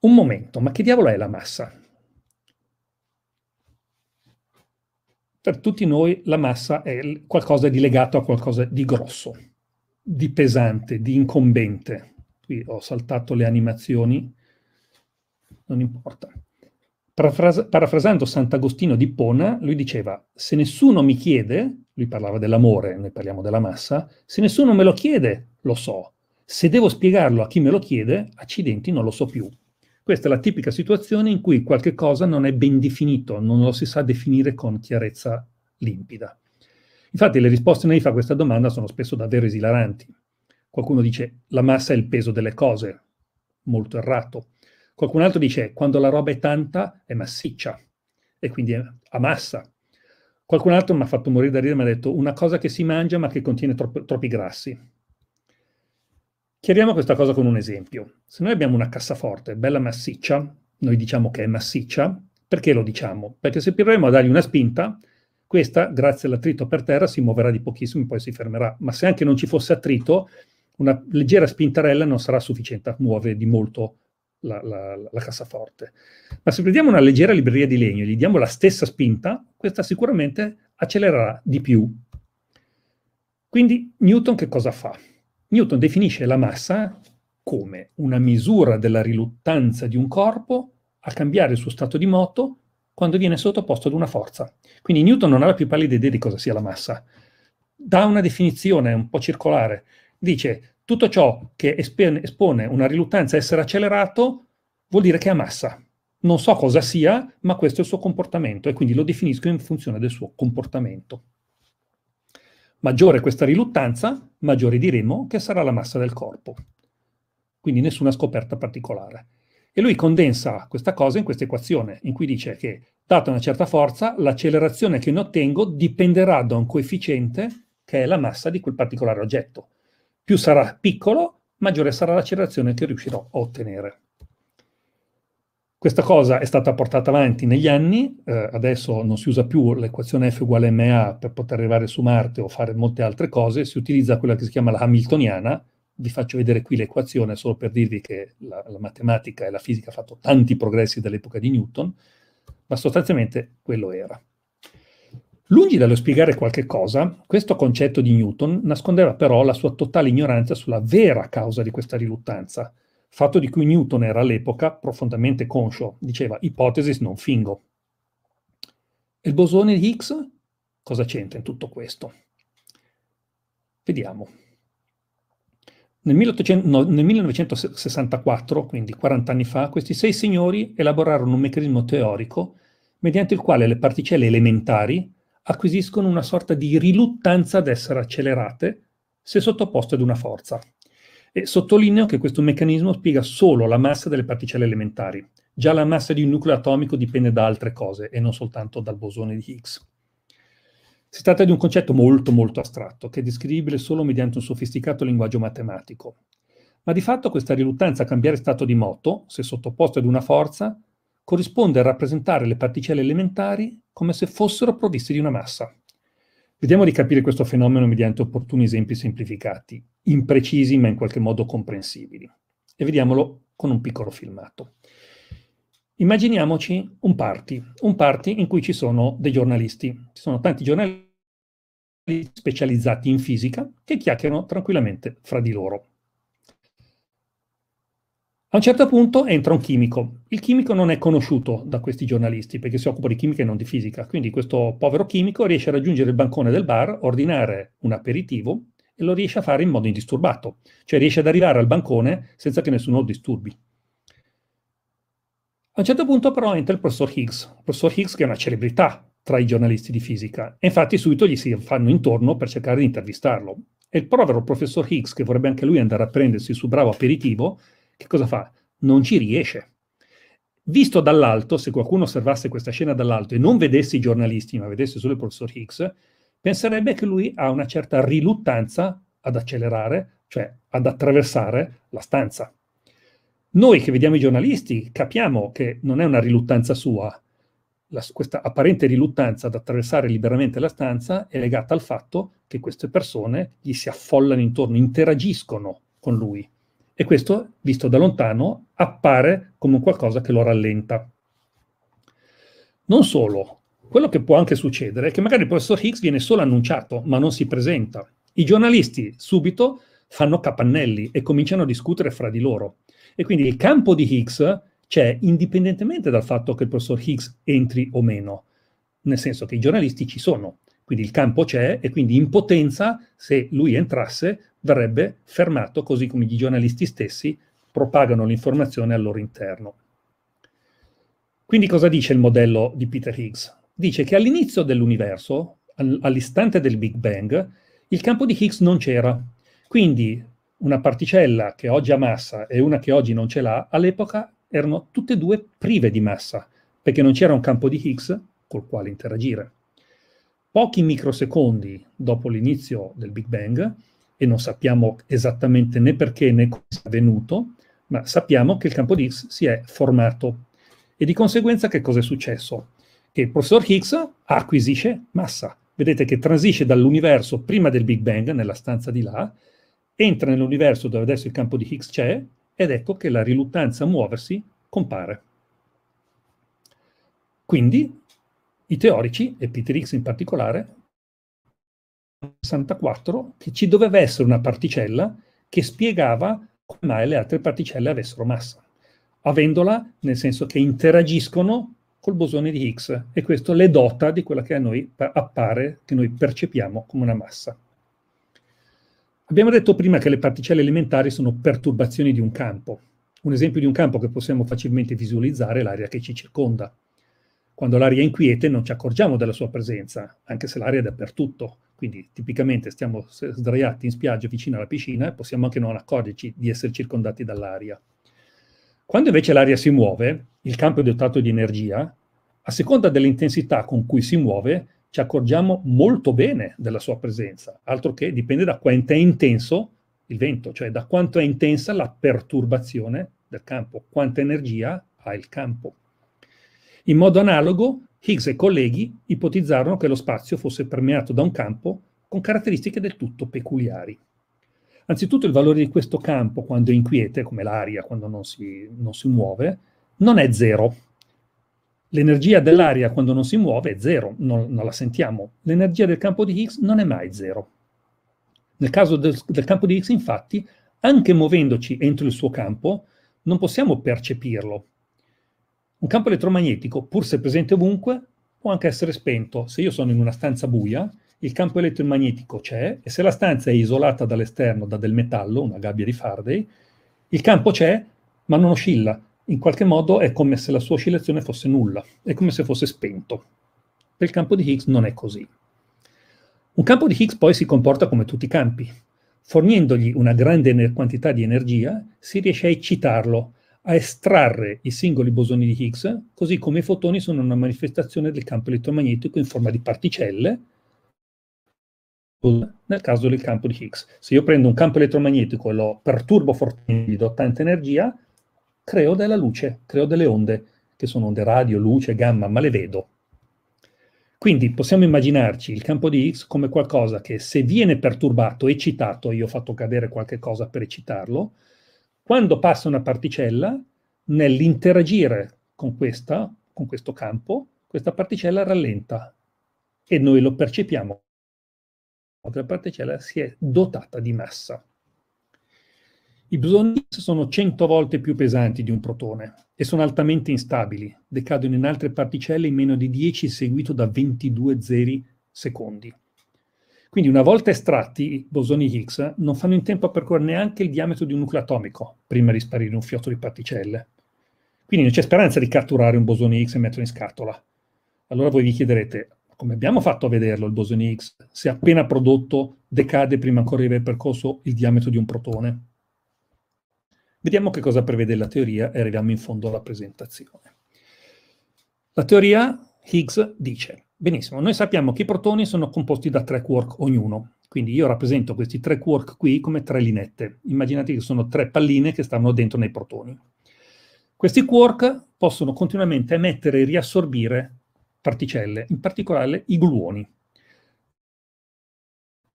Un momento, ma che diavolo è la massa? Per tutti noi la massa è qualcosa di legato a qualcosa di grosso, di pesante, di incombente. Qui ho saltato le animazioni, non importa. Parafrasando Sant'Agostino di Pona, lui diceva, se nessuno mi chiede, lui parlava dell'amore, noi parliamo della massa, se nessuno me lo chiede, lo so. Se devo spiegarlo a chi me lo chiede, accidenti, non lo so più. Questa è la tipica situazione in cui qualche cosa non è ben definito, non lo si sa definire con chiarezza limpida. Infatti le risposte naif a questa domanda sono spesso davvero esilaranti. Qualcuno dice, la massa è il peso delle cose, molto errato. Qualcun altro dice, quando la roba è tanta, è massiccia, e quindi è a massa. Qualcun altro mi ha fatto morire da ridere, mi ha detto, una cosa che si mangia ma che contiene troppi, troppi grassi. Chiariamo questa cosa con un esempio. Se noi abbiamo una cassaforte bella massiccia, noi diciamo che è massiccia, perché lo diciamo? Perché se proviamo a dargli una spinta, questa, grazie all'attrito per terra, si muoverà di pochissimo e poi si fermerà. Ma se anche non ci fosse attrito, una leggera spintarella non sarà sufficiente a muovere di molto La, la, la cassaforte. Ma se prendiamo una leggera libreria di legno e gli diamo la stessa spinta, questa sicuramente accelererà di più. Quindi Newton che cosa fa? Newton definisce la massa come una misura della riluttanza di un corpo a cambiare il suo stato di moto quando viene sottoposto ad una forza. Quindi Newton non ha la più pallida idea di cosa sia la massa. Dà una definizione un po' circolare. Dice Tutto ciò che espone una riluttanza a essere accelerato vuol dire che ha massa. Non so cosa sia, ma questo è il suo comportamento e quindi lo definisco in funzione del suo comportamento. Maggiore questa riluttanza, maggiore diremo che sarà la massa del corpo. Quindi nessuna scoperta particolare. E lui condensa questa cosa in questa equazione, in cui dice che, data una certa forza, l'accelerazione che ne ottengo dipenderà da un coefficiente che è la massa di quel particolare oggetto. Più sarà piccolo, maggiore sarà l'accelerazione che riuscirò a ottenere. Questa cosa è stata portata avanti negli anni, eh, adesso non si usa più l'equazione F uguale ma per poter arrivare su Marte o fare molte altre cose, si utilizza quella che si chiama la hamiltoniana. Vi faccio vedere qui l'equazione solo per dirvi che la, la matematica e la fisica hanno fatto tanti progressi dall'epoca di Newton, ma sostanzialmente quello era. Lungi dallo spiegare qualche cosa, questo concetto di Newton nascondeva però la sua totale ignoranza sulla vera causa di questa riluttanza, fatto di cui Newton era all'epoca profondamente conscio, diceva «ipotesis non fingo». E il bosone di Higgs? Cosa c'entra in tutto questo? Vediamo. Nel, milleottocento, no, nel millenovecentosessantaquattro, quindi quaranta anni fa, questi sei signori elaborarono un meccanismo teorico mediante il quale le particelle elementari acquisiscono una sorta di riluttanza ad essere accelerate se sottoposte ad una forza. E sottolineo che questo meccanismo spiega solo la massa delle particelle elementari. Già la massa di un nucleo atomico dipende da altre cose e non soltanto dal bosone di Higgs. Si tratta di un concetto molto molto astratto, che è descrivibile solo mediante un sofisticato linguaggio matematico. Ma di fatto questa riluttanza a cambiare stato di moto, se sottoposta ad una forza, corrisponde a rappresentare le particelle elementari come se fossero provviste di una massa. Vediamo di capire questo fenomeno mediante opportuni esempi semplificati, imprecisi ma in qualche modo comprensibili. E vediamolo con un piccolo filmato. Immaginiamoci un party, un party in cui ci sono dei giornalisti. Ci sono tanti giornalisti specializzati in fisica che chiacchierano tranquillamente fra di loro. A un certo punto entra un chimico. Il chimico non è conosciuto da questi giornalisti perché si occupa di chimica e non di fisica. Quindi questo povero chimico riesce a raggiungere il bancone del bar, ordinare un aperitivo e lo riesce a fare in modo indisturbato. Cioè riesce ad arrivare al bancone senza che nessuno lo disturbi. A un certo punto però entra il professor Higgs. Il professor Higgs che è una celebrità tra i giornalisti di fisica. E infatti subito gli si fanno intorno per cercare di intervistarlo. E il povero professor Higgs, che vorrebbe anche lui andare a prendersi il suo bravo aperitivo, che cosa fa? Non ci riesce. Visto dall'alto, se qualcuno osservasse questa scena dall'alto e non vedesse i giornalisti, ma vedesse solo il professor Higgs, penserebbe che lui ha una certa riluttanza ad accelerare, cioè ad attraversare la stanza. Noi che vediamo i giornalisti capiamo che non è una riluttanza sua. La, questa apparente riluttanza ad attraversare liberamente la stanza è legata al fatto che queste persone gli si affollano intorno, interagiscono con lui. E questo, visto da lontano, appare come un qualcosa che lo rallenta. Non solo, quello che può anche succedere è che magari il professor Higgs viene solo annunciato, ma non si presenta. I giornalisti subito fanno capannelli e cominciano a discutere fra di loro. E quindi il campo di Higgs c'è indipendentemente dal fatto che il professor Higgs entri o meno, nel senso che i giornalisti ci sono. Quindi il campo c'è e quindi in potenza, se lui entrasse, verrebbe fermato, così come i giornalisti stessi propagano l'informazione al loro interno. Quindi cosa dice il modello di Peter Higgs? Dice che all'inizio dell'universo, all'istante del Big Bang, il campo di Higgs non c'era. Quindi una particella che oggi ha massa e una che oggi non ce l'ha, all'epoca erano tutte e due prive di massa, perché non c'era un campo di Higgs col quale interagire. Pochi microsecondi dopo l'inizio del Big Bang, e non sappiamo esattamente né perché né come sia avvenuto, ma sappiamo che il campo di Higgs si è formato. E di conseguenza che cosa è successo? Che il professor Higgs acquisisce massa. Vedete che transisce dall'universo prima del Big Bang, nella stanza di là, entra nell'universo dove adesso il campo di Higgs c'è, ed ecco che la riluttanza a muoversi compare. Quindi i teorici, e Peter Higgs in particolare, sessantaquattro, che ci doveva essere una particella che spiegava come mai le altre particelle avessero massa, avendola nel senso che interagiscono col bosone di Higgs, e questo le dota di quella che a noi appare, che noi percepiamo come una massa. Abbiamo detto prima che le particelle elementari sono perturbazioni di un campo. Un esempio di un campo che possiamo facilmente visualizzare è l'area che ci circonda. Quando l'aria è inquieta non ci accorgiamo della sua presenza, anche se l'aria è dappertutto. Quindi tipicamente stiamo sdraiati in spiaggia vicino alla piscina e possiamo anche non accorgerci di essere circondati dall'aria. Quando invece l'aria si muove, il campo è dotato di energia, a seconda dell'intensità con cui si muove, ci accorgiamo molto bene della sua presenza, altro che dipende da quanto è intenso il vento, cioè da quanto è intensa la perturbazione del campo, quanta energia ha il campo. In modo analogo, Higgs e colleghi ipotizzarono che lo spazio fosse permeato da un campo con caratteristiche del tutto peculiari. Anzitutto il valore di questo campo, quando è inquiete, come l'aria, quando non si, non si muove, non è zero. L'energia dell'aria quando non si muove è zero, non, non la sentiamo. L'energia del campo di Higgs non è mai zero. Nel caso del, del campo di Higgs, infatti, anche muovendoci entro il suo campo, non possiamo percepirlo. Un campo elettromagnetico, pur se presente ovunque, può anche essere spento. Se io sono in una stanza buia, il campo elettromagnetico c'è, e se la stanza è isolata dall'esterno da del metallo, una gabbia di Faraday, il campo c'è, ma non oscilla. In qualche modo è come se la sua oscillazione fosse nulla, è come se fosse spento. Per il campo di Higgs non è così. Un campo di Higgs poi si comporta come tutti i campi. Fornendogli una grande quantità di energia, si riesce a eccitarlo, a estrarre i singoli bosoni di Higgs, così come i fotoni sono una manifestazione del campo elettromagnetico in forma di particelle, nel caso del campo di Higgs. Se io prendo un campo elettromagnetico e lo perturbo fortemente, gli do tanta energia, creo della luce, creo delle onde, che sono onde radio, luce, gamma, ma le vedo. Quindi possiamo immaginarci il campo di Higgs come qualcosa che se viene perturbato, eccitato, io ho fatto cadere qualche cosa per eccitarlo, quando passa una particella, nell'interagire con, con questo campo, questa particella rallenta e noi lo percepiamo. La particella si è dotata di massa. I bosoni sono cento volte più pesanti di un protone e sono altamente instabili, decadono in altre particelle in meno di dieci seguito da ventidue zeri secondi. Quindi una volta estratti i bosoni Higgs non fanno in tempo a percorrere neanche il diametro di un nucleo atomico prima di sparire un fiotto di particelle. Quindi non c'è speranza di catturare un bosone Higgs e metterlo in scatola. Allora voi vi chiederete: come abbiamo fatto a vederlo il bosone Higgs, se appena prodotto decade prima ancora di aver percorso il diametro di un protone? Vediamo che cosa prevede la teoria e arriviamo in fondo alla presentazione. La teoria Higgs dice: benissimo, noi sappiamo che i protoni sono composti da tre quark ognuno, quindi io rappresento questi tre quark qui come tre linette. Immaginate che sono tre palline che stanno dentro nei protoni. Questi quark possono continuamente emettere e riassorbire particelle, in particolare i gluoni.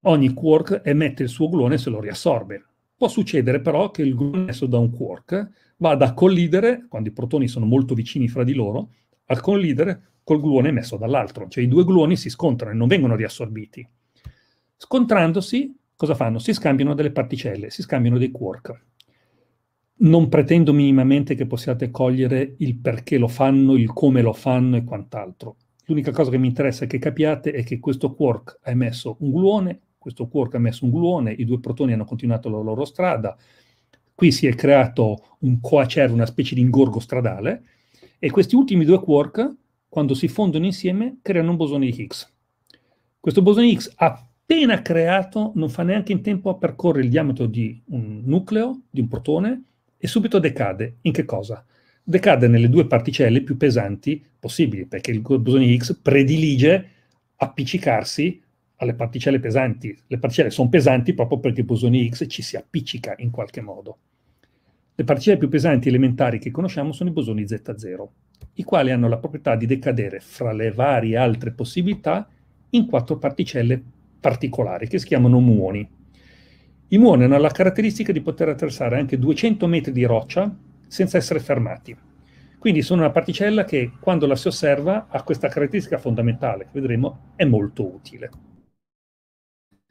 Ogni quark emette il suo gluone e se lo riassorbe. Può succedere però che il gluone emesso da un quark vada a collidere, quando i protoni sono molto vicini fra di loro, a collidere col gluone emesso dall'altro, cioè i due gluoni si scontrano e non vengono riassorbiti. Scontrandosi, cosa fanno? Si scambiano delle particelle, si scambiano dei quark. Non pretendo minimamente che possiate cogliere il perché lo fanno, il come lo fanno e quant'altro. L'unica cosa che mi interessa che capiate è che questo quark ha emesso un gluone, questo quark ha emesso un gluone, i due protoni hanno continuato la loro strada, qui si è creato un coacervo, una specie di ingorgo stradale, e questi ultimi due quark, quando si fondono insieme, creano un bosone di Higgs. Questo bosone di Higgs appena creato non fa neanche in tempo a percorrere il diametro di un nucleo, di un protone, e subito decade. In che cosa? Decade nelle due particelle più pesanti possibili, perché il bosone Higgs predilige appiccicarsi alle particelle pesanti. Le particelle sono pesanti proprio perché il bosone Higgs ci si appiccica in qualche modo. Le particelle più pesanti elementari che conosciamo sono i bosoni zeta zero, i quali hanno la proprietà di decadere fra le varie altre possibilità in quattro particelle particolari, che si chiamano muoni. I muoni hanno la caratteristica di poter attraversare anche duecento metri di roccia senza essere fermati. Quindi sono una particella che, quando la si osserva, ha questa caratteristica fondamentale, che vedremo è molto utile.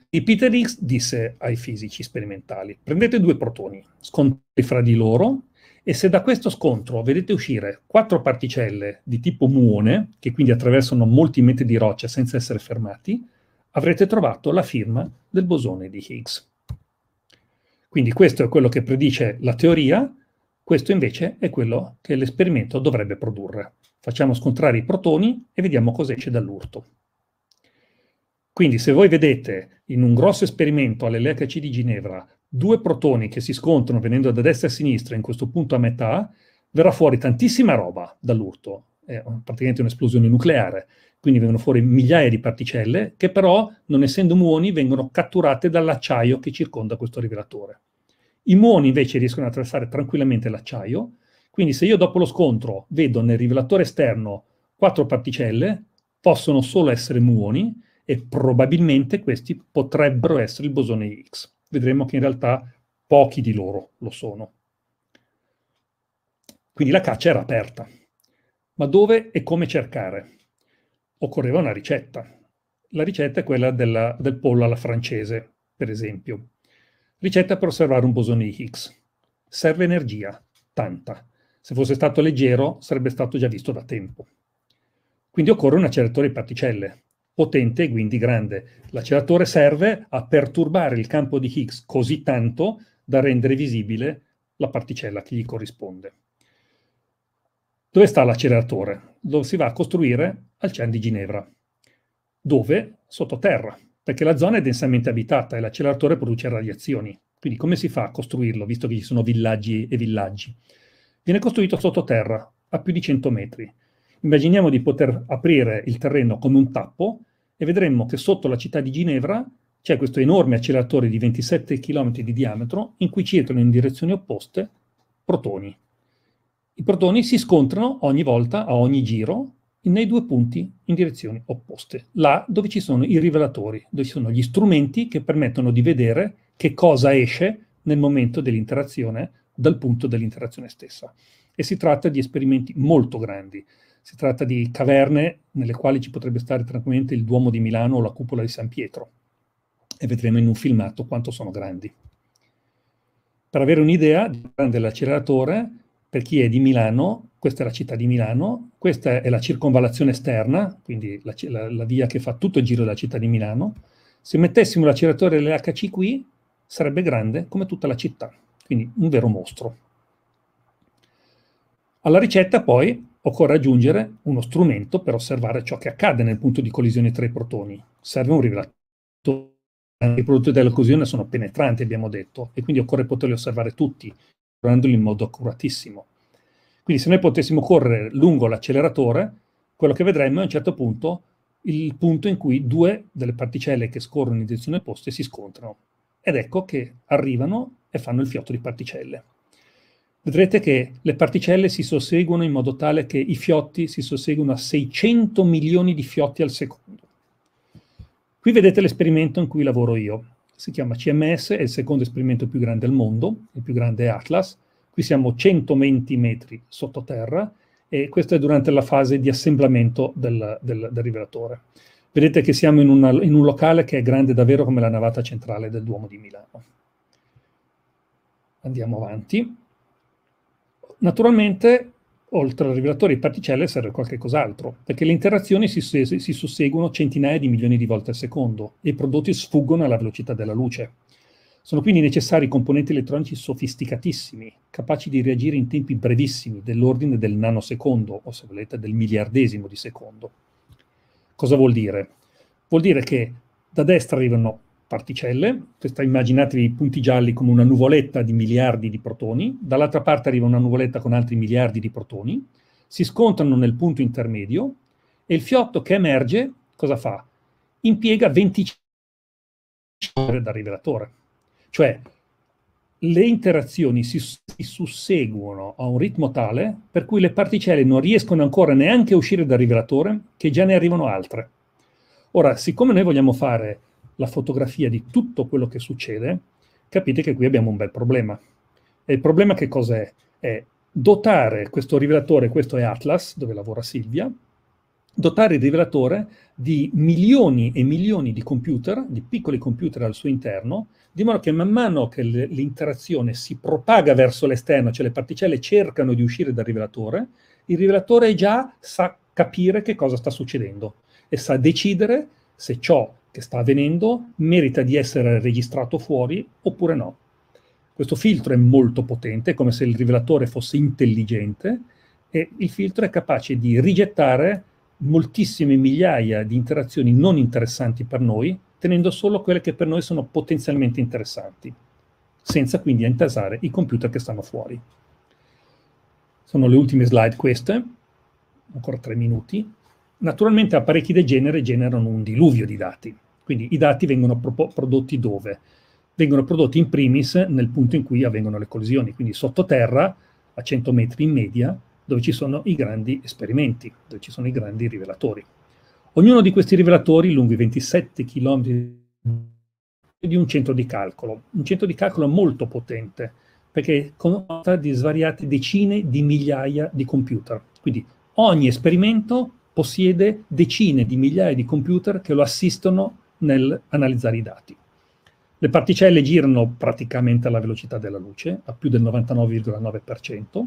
E Peter Higgs disse ai fisici sperimentali: prendete due protoni, scontri fra di loro, e se da questo scontro vedete uscire quattro particelle di tipo muone, che quindi attraversano molti metri di roccia senza essere fermati, avrete trovato la firma del bosone di Higgs. Quindi questo è quello che predice la teoria, questo invece è quello che l'esperimento dovrebbe produrre. Facciamo scontrare i protoni e vediamo cosa esce dall'urto. Quindi se voi vedete in un grosso esperimento all'L H C di Ginevra due protoni che si scontrano venendo da destra a sinistra, in questo punto a metà, verrà fuori tantissima roba dall'urto, è praticamente un'esplosione nucleare, quindi vengono fuori migliaia di particelle che però, non essendo muoni, vengono catturate dall'acciaio che circonda questo rivelatore. I muoni invece riescono ad attraversare tranquillamente l'acciaio, quindi se io dopo lo scontro vedo nel rivelatore esterno quattro particelle, possono solo essere muoni e probabilmente questi potrebbero essere il bosone di Higgs. Vedremo che in realtà pochi di loro lo sono. Quindi la caccia era aperta. Ma dove e come cercare? Occorreva una ricetta. La ricetta è quella della, del pollo alla francese, per esempio. Ricetta per osservare un bosone di Higgs. Serve energia, tanta. Se fosse stato leggero, sarebbe stato già visto da tempo. Quindi occorre un acceleratore di particelle, potente e quindi grande. L'acceleratore serve a perturbare il campo di Higgs così tanto da rendere visibile la particella che gli corrisponde. Dove sta l'acceleratore? Lo si va a costruire al CERN di Ginevra. Dove? Sottoterra, perché la zona è densamente abitata e l'acceleratore produce radiazioni. Quindi come si fa a costruirlo, visto che ci sono villaggi e villaggi? Viene costruito sottoterra, a più di cento metri. Immaginiamo di poter aprire il terreno come un tappo e vedremo che sotto la città di Ginevra c'è questo enorme acceleratore di ventisette chilometri di diametro in cui circolano in direzioni opposte protoni. I protoni si scontrano ogni volta, a ogni giro, nei due punti in direzioni opposte, là dove ci sono i rivelatori, dove ci sono gli strumenti che permettono di vedere che cosa esce nel momento dell'interazione, dal punto dell'interazione stessa. E si tratta di esperimenti molto grandi. Si tratta di caverne nelle quali ci potrebbe stare tranquillamente il Duomo di Milano o la Cupola di San Pietro. E vedremo in un filmato quanto sono grandi. Per avere un'idea dell'acceleratore, per chi è di Milano, questa è la città di Milano, questa è la circonvallazione esterna, quindi la, la, la via che fa tutto il giro della città di Milano. Se mettessimo l'acceleratore dell'L H C qui, sarebbe grande come tutta la città. Quindi un vero mostro. Alla ricetta poi occorre aggiungere uno strumento per osservare ciò che accade nel punto di collisione tra i protoni. Serve un rivelatore. I prodotti della collisione sono penetranti, abbiamo detto, e quindi occorre poterli osservare tutti, esplorandoli in modo accuratissimo. Quindi se noi potessimo correre lungo l'acceleratore, quello che vedremmo è a un certo punto il punto in cui due delle particelle che scorrono in direzioni opposte si scontrano. Ed ecco che arrivano e fanno il fiotto di particelle. Vedrete che le particelle si susseguono in modo tale che i fiotti si susseguono a seicento milioni di fiotti al secondo. Qui vedete l'esperimento in cui lavoro io. Si chiama C M S, è il secondo esperimento più grande al mondo, il più grande è ATLAS. Qui siamo a centoventi metri sottoterra e questo è durante la fase di assemblamento del, del, del rivelatore. Vedete che siamo in, una, in un locale che è grande davvero come la navata centrale del Duomo di Milano. Andiamo avanti. Naturalmente, oltre al rivelatore di particelle serve qualche cos'altro, perché le interazioni si, si susseguono centinaia di milioni di volte al secondo e i prodotti sfuggono alla velocità della luce. Sono quindi necessari componenti elettronici sofisticatissimi, capaci di reagire in tempi brevissimi, dell'ordine del nanosecondo, o se volete del miliardesimo di secondo. Cosa vuol dire? Vuol dire che da destra arrivano particelle, questa, immaginatevi i punti gialli come una nuvoletta di miliardi di protoni, dall'altra parte arriva una nuvoletta con altri miliardi di protoni, si scontrano nel punto intermedio e il fiotto che emerge, cosa fa? Impiega venticinque ore dal rivelatore. Cioè, le interazioni si, si susseguono a un ritmo tale per cui le particelle non riescono ancora neanche a uscire dal rivelatore, che già ne arrivano altre. Ora, siccome noi vogliamo fare la fotografia di tutto quello che succede, capite che qui abbiamo un bel problema. E il problema che cos'è? È dotare questo rivelatore, questo è ATLAS, dove lavora Silvia, dotare il rivelatore di milioni e milioni di computer, di piccoli computer al suo interno, di modo che man mano che l'interazione si propaga verso l'esterno, cioè le particelle cercano di uscire dal rivelatore, il rivelatore già sa capire che cosa sta succedendo e sa decidere se ciò che sta avvenendo merita di essere registrato fuori oppure no. Questo filtro è molto potente, è come se il rivelatore fosse intelligente, e il filtro è capace di rigettare moltissime migliaia di interazioni non interessanti per noi, tenendo solo quelle che per noi sono potenzialmente interessanti, senza quindi intasare i computer che stanno fuori. Sono le ultime slide queste, ancora tre minuti. Naturalmente apparecchi del genere generano un diluvio di dati, quindi i dati vengono prodotti dove? Vengono prodotti in primis nel punto in cui avvengono le collisioni, quindi sottoterra a cento metri in media, dove ci sono i grandi esperimenti, dove ci sono i grandi rivelatori. Ognuno di questi rivelatori, lunghi ventisette chilometri, è di un centro di calcolo, un centro di calcolo molto potente, perché conta di svariate decine di migliaia di computer. Quindi ogni esperimento possiede decine di migliaia di computer che lo assistono nell'analizzare i dati. Le particelle girano praticamente alla velocità della luce, a più del novantanove virgola nove per cento,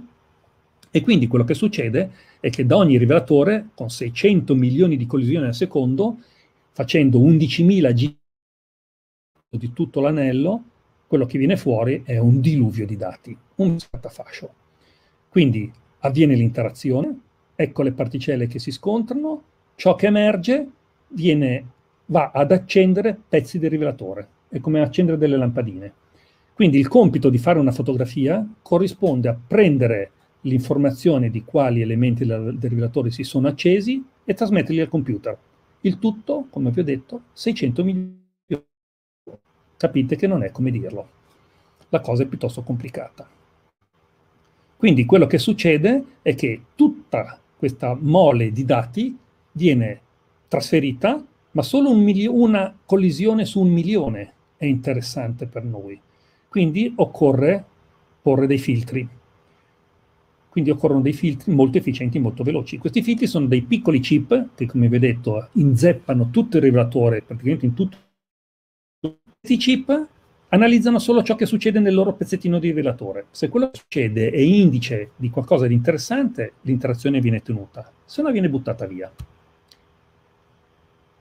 e quindi quello che succede è che da ogni rivelatore, con seicento milioni di collisioni al secondo, facendo undicimila giri di tutto l'anello, quello che viene fuori è un diluvio di dati, un scattafascio. Quindi avviene l'interazione, ecco le particelle che si scontrano, ciò che emerge viene, va ad accendere pezzi del rivelatore. È come accendere delle lampadine. Quindi il compito di fare una fotografia corrisponde a prendere l'informazione di quali elementi del rivelatore si sono accesi e trasmetterli al computer. Il tutto, come vi ho detto, seicento milioni. Capite che non è come dirlo. La cosa è piuttosto complicata. Quindi quello che succede è che tutta questa mole di dati viene trasferita, ma solo un una collisione su un milione è interessante per noi. Quindi occorre porre dei filtri. Quindi occorrono dei filtri molto efficienti, molto veloci. Questi filtri sono dei piccoli chip che, come vi ho detto, inzeppano tutto il rivelatore, praticamente in tutto. Questi chip analizzano solo ciò che succede nel loro pezzettino di rivelatore. Se quello che succede è indice di qualcosa di interessante, l'interazione viene tenuta, se no viene buttata via.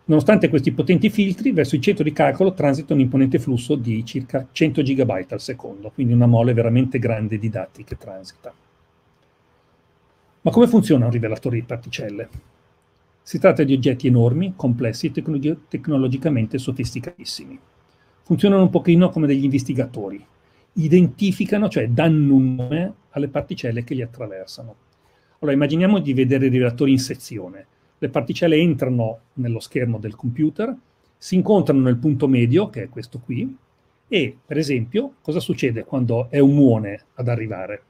Nonostante questi potenti filtri, verso il centro di calcolo transita un imponente flusso di circa cento gigabyte al secondo, quindi una mole veramente grande di dati che transita. Ma come funziona un rivelatore di particelle? Si tratta di oggetti enormi, complessi e tecnolog- tecnologicamente sofisticatissimi. Funzionano un pochino come degli investigatori. Identificano, cioè danno un nome alle particelle che li attraversano. Allora, immaginiamo di vedere i rivelatori in sezione. Le particelle entrano nello schermo del computer, si incontrano nel punto medio, che è questo qui, e, per esempio, cosa succede quando è un muone ad arrivare?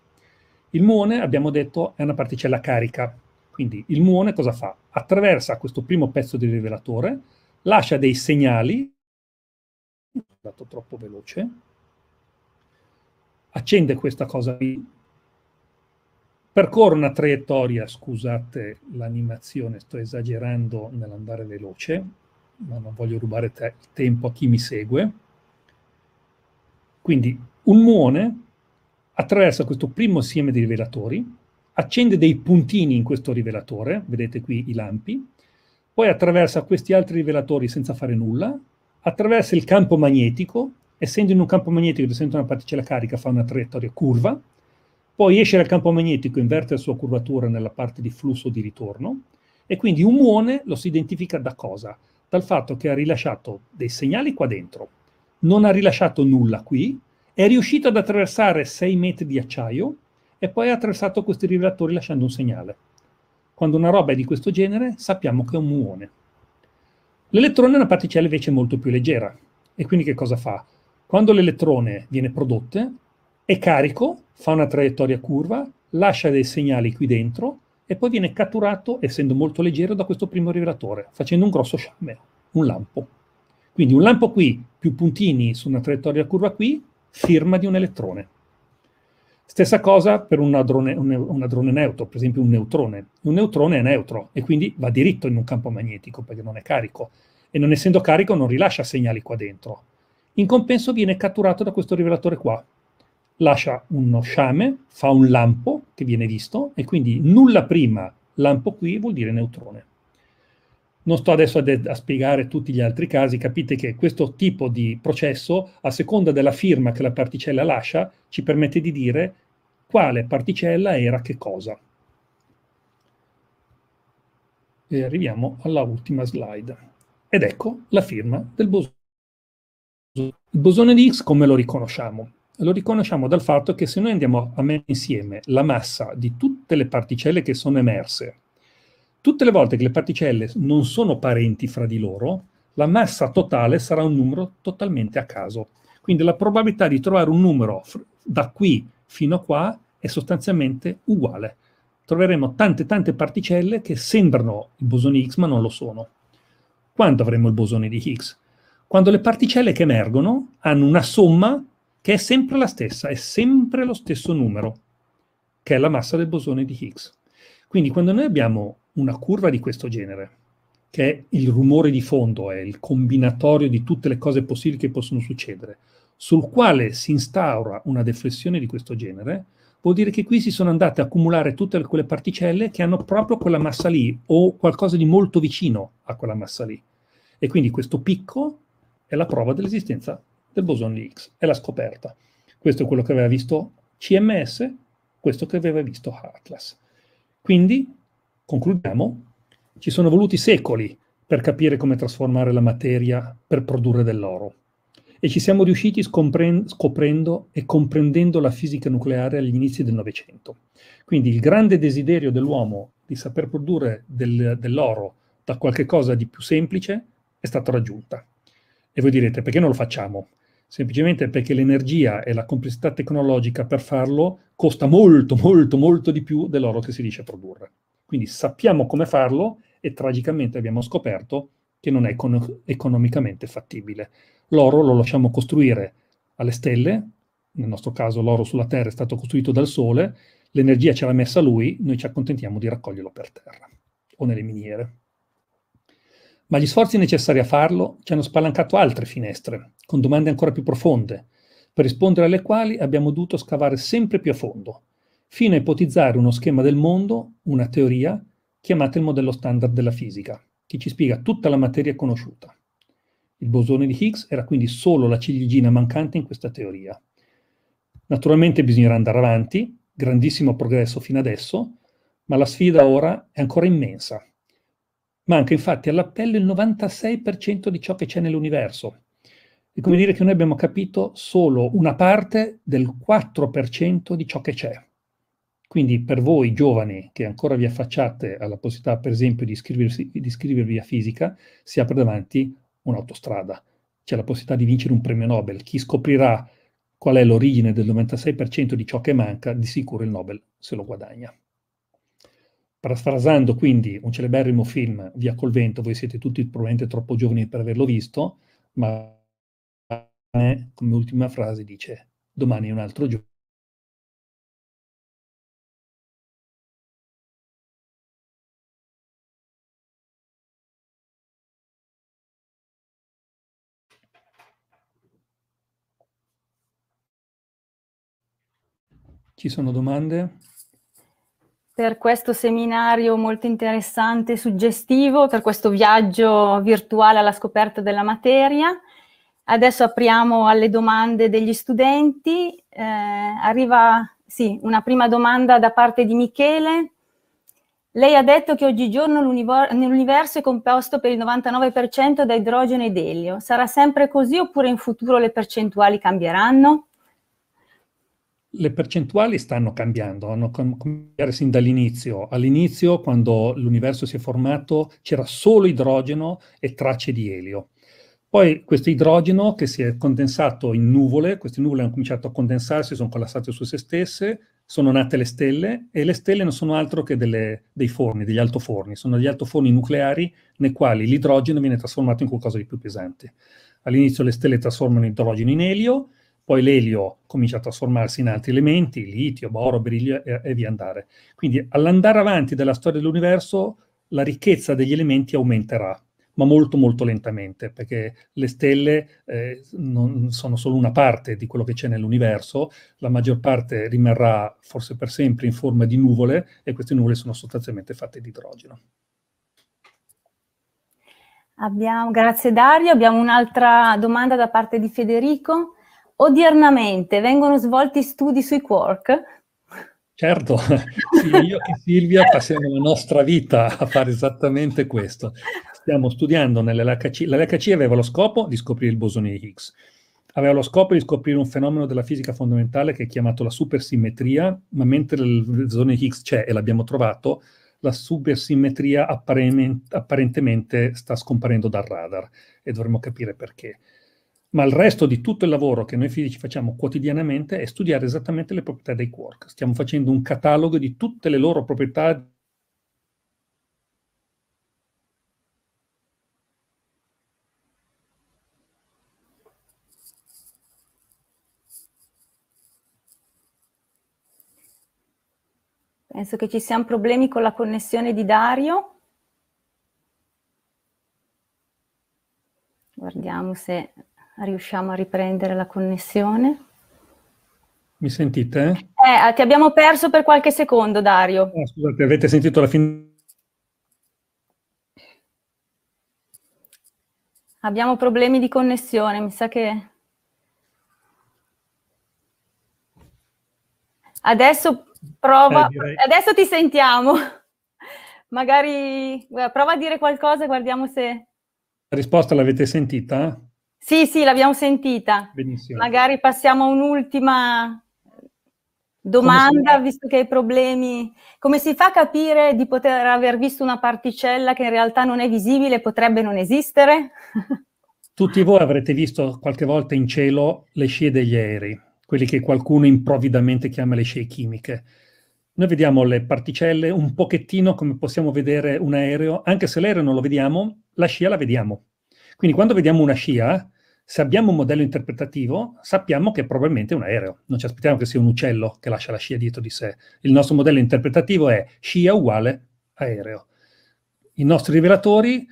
Il muone, abbiamo detto, è una particella carica, quindi il muone cosa fa? Attraversa questo primo pezzo del rivelatore, lascia dei segnali, è andato troppo veloce, accende questa cosa qui, percorre una traiettoria, scusate l'animazione, sto esagerando nell'andare veloce, ma non voglio rubare te tempo a chi mi segue. Quindi un muone attraversa questo primo insieme di rivelatori, accende dei puntini in questo rivelatore, vedete qui i lampi, poi attraversa questi altri rivelatori senza fare nulla, attraversa il campo magnetico, essendo in un campo magnetico, essendo una particella carica, fa una traiettoria curva, poi esce dal campo magnetico, inverte la sua curvatura nella parte di flusso di ritorno, e quindi un muone lo si identifica da cosa? Dal fatto che ha rilasciato dei segnali qua dentro, non ha rilasciato nulla qui, è riuscito ad attraversare sei metri di acciaio e poi ha attraversato questi rivelatori lasciando un segnale. Quando una roba è di questo genere sappiamo che è un muone. L'elettrone è una particella invece molto più leggera, e quindi che cosa fa? Quando l'elettrone viene prodotto, è carico, fa una traiettoria curva, lascia dei segnali qui dentro e poi viene catturato, essendo molto leggero, da questo primo rivelatore, facendo un grosso sciame, un lampo. Quindi un lampo qui, più puntini su una traiettoria curva qui, firma di un elettrone. Stessa cosa per un hadrone, un, un hadrone neutro, per esempio un neutrone. Un neutrone è neutro e quindi va diritto in un campo magnetico perché non è carico, e non essendo carico non rilascia segnali qua dentro. In compenso viene catturato da questo rivelatore qua. Lascia uno sciame, fa un lampo che viene visto, e quindi nulla prima, lampo qui, vuol dire neutrone. Non sto adesso a, a spiegare tutti gli altri casi, capite che questo tipo di processo, a seconda della firma che la particella lascia, ci permette di dire quale particella era che cosa. E arriviamo alla ultima slide. Ed ecco la firma del bosone. Il bosone di Higgs come lo riconosciamo? Lo riconosciamo dal fatto che se noi andiamo a mettere insieme la massa di tutte le particelle che sono emerse, tutte le volte che le particelle non sono parenti fra di loro, la massa totale sarà un numero totalmente a caso. Quindi la probabilità di trovare un numero da qui fino a qua è sostanzialmente uguale. Troveremo tante tante particelle che sembrano il bosone Higgs ma non lo sono. Quando avremo il bosone di Higgs? Quando le particelle che emergono hanno una somma che è sempre la stessa, è sempre lo stesso numero, che è la massa del bosone di Higgs. Quindi quando noi abbiamo una curva di questo genere, che è il rumore di fondo, è il combinatorio di tutte le cose possibili che possono succedere, sul quale si instaura una deflessione di questo genere, vuol dire che qui si sono andate a accumulare tutte quelle particelle che hanno proprio quella massa lì, o qualcosa di molto vicino a quella massa lì. E quindi questo picco è la prova dell'esistenza del bosone di Higgs, è la scoperta. Questo è quello che aveva visto C M S, questo che aveva visto ATLAS. Quindi, concludiamo, ci sono voluti secoli per capire come trasformare la materia per produrre dell'oro e ci siamo riusciti scoprendo e comprendendo la fisica nucleare agli inizi del Novecento. Quindi il grande desiderio dell'uomo di saper produrre del, dell'oro da qualche cosa di più semplice è stato raggiunto. E voi direte, perché non lo facciamo? Semplicemente perché l'energia e la complessità tecnologica per farlo costa molto, molto, molto di più dell'oro che si riesce a produrre. Quindi sappiamo come farlo e tragicamente abbiamo scoperto che non è econ- economicamente fattibile. L'oro lo lasciamo costruire alle stelle, nel nostro caso l'oro sulla Terra è stato costruito dal Sole, l'energia ce l'ha messa lui, noi ci accontentiamo di raccoglierlo per terra o nelle miniere. Ma gli sforzi necessari a farlo ci hanno spalancato altre finestre, con domande ancora più profonde, per rispondere alle quali abbiamo dovuto scavare sempre più a fondo, fino a ipotizzare uno schema del mondo, una teoria, chiamata il modello standard della fisica, che ci spiega tutta la materia conosciuta. Il bosone di Higgs era quindi solo la ciliegina mancante in questa teoria. Naturalmente bisognerà andare avanti, grandissimo progresso fino adesso, ma la sfida ora è ancora immensa. Manca infatti all'appello il novantasei per cento di ciò che c'è nell'universo. È come dire che noi abbiamo capito solo una parte del quattro per cento di ciò che c'è. Quindi per voi giovani che ancora vi affacciate alla possibilità, per esempio, di iscriversi, di iscrivervi a fisica, si apre davanti un'autostrada. C'è la possibilità di vincere un premio Nobel. Chi scoprirà qual è l'origine del novantasei per cento di ciò che manca, di sicuro il Nobel se lo guadagna. Parafrasando quindi un celeberrimo film, Via col vento, voi siete tutti probabilmente troppo giovani per averlo visto, ma come ultima frase dice «Domani è un altro giorno». Ci sono domande? Per questo seminario molto interessante e suggestivo, per questo viaggio virtuale alla scoperta della materia. Adesso apriamo alle domande degli studenti. Eh, arriva sì, una prima domanda da parte di Michele. Lei ha detto che oggigiorno l'universo è composto per il novantanove per cento da idrogeno ed elio. Sarà sempre così oppure in futuro le percentuali cambieranno? Le percentuali stanno cambiando, hanno cambiato sin dall'inizio. All'inizio, quando l'universo si è formato, c'era solo idrogeno e tracce di elio. Poi questo idrogeno che si è condensato in nuvole, queste nuvole hanno cominciato a condensarsi, sono collassate su se stesse, sono nate le stelle e le stelle non sono altro che delle, dei forni, degli altoforni. Sono degli altoforni nucleari nei quali l'idrogeno viene trasformato in qualcosa di più pesante. All'inizio le stelle trasformano l'idrogeno in elio, poi l'elio comincia a trasformarsi in altri elementi, litio, boro, berillio e, e via andare. Quindi all'andare avanti della storia dell'universo la ricchezza degli elementi aumenterà, ma molto molto lentamente, perché le stelle eh, non sono solo una parte di quello che c'è nell'universo, la maggior parte rimarrà forse per sempre in forma di nuvole e queste nuvole sono sostanzialmente fatte di idrogeno. Abbiamo, grazie Dario, abbiamo un'altra domanda da parte di Federico. Odiernamente vengono svolti studi sui quark? Certo, sì, io e Silvia passiamo la nostra vita a fare esattamente questo. Stiamo studiando nell'L H C, l'L H C aveva lo scopo di scoprire il bosone di Higgs, aveva lo scopo di scoprire un fenomeno della fisica fondamentale che è chiamato la supersimmetria, ma mentre il bosone di Higgs c'è e l'abbiamo trovato, la supersimmetria apparentemente sta scomparendo dal radar e dovremmo capire perché. Ma il resto di tutto il lavoro che noi fisici facciamo quotidianamente è studiare esattamente le proprietà dei quark. Stiamo facendo un catalogo di tutte le loro proprietà. Penso che ci siano problemi con la connessione di Dario. Guardiamo se... riusciamo a riprendere la connessione. Mi sentite? Eh, ti abbiamo perso per qualche secondo, Dario. Eh, scusate, avete sentito la fine? Abbiamo problemi di connessione, mi sa che... Adesso prova... Eh, direi... Adesso ti sentiamo. Magari... Prova a dire qualcosa e guardiamo se... La risposta l'avete sentita? Sì, sì, l'abbiamo sentita. Benissimo. Magari passiamo a un'ultima domanda, visto che hai problemi. Come si fa a capire di poter aver visto una particella che in realtà non è visibile, potrebbe non esistere? Tutti voi avrete visto qualche volta in cielo le scie degli aerei, quelli che qualcuno improvvidamente chiama le scie chimiche. Noi vediamo le particelle un pochettino come possiamo vedere un aereo, anche se l'aereo non lo vediamo, la scia la vediamo. Quindi quando vediamo una scia, se abbiamo un modello interpretativo, sappiamo che è probabilmente un aereo. Non ci aspettiamo che sia un uccello che lascia la scia dietro di sé. Il nostro modello interpretativo è scia uguale aereo. I nostri rivelatori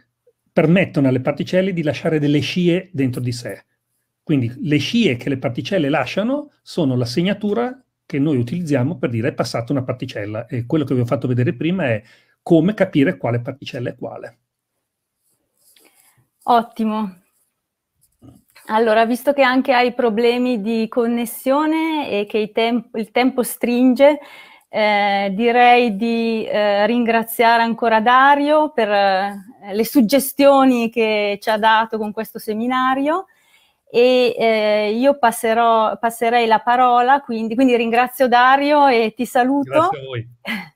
permettono alle particelle di lasciare delle scie dentro di sé. Quindi le scie che le particelle lasciano sono la segnatura che noi utilizziamo per dire è passata una particella. E quello che vi ho fatto vedere prima è come capire quale particella è quale. Ottimo. Allora, visto che anche hai problemi di connessione e che il, temp- il tempo stringe, eh, direi di eh, ringraziare ancora Dario per eh, le suggestioni che ci ha dato con questo seminario e eh, io passerò, passerei la parola, quindi, quindi ringrazio Dario e ti saluto. Grazie a voi.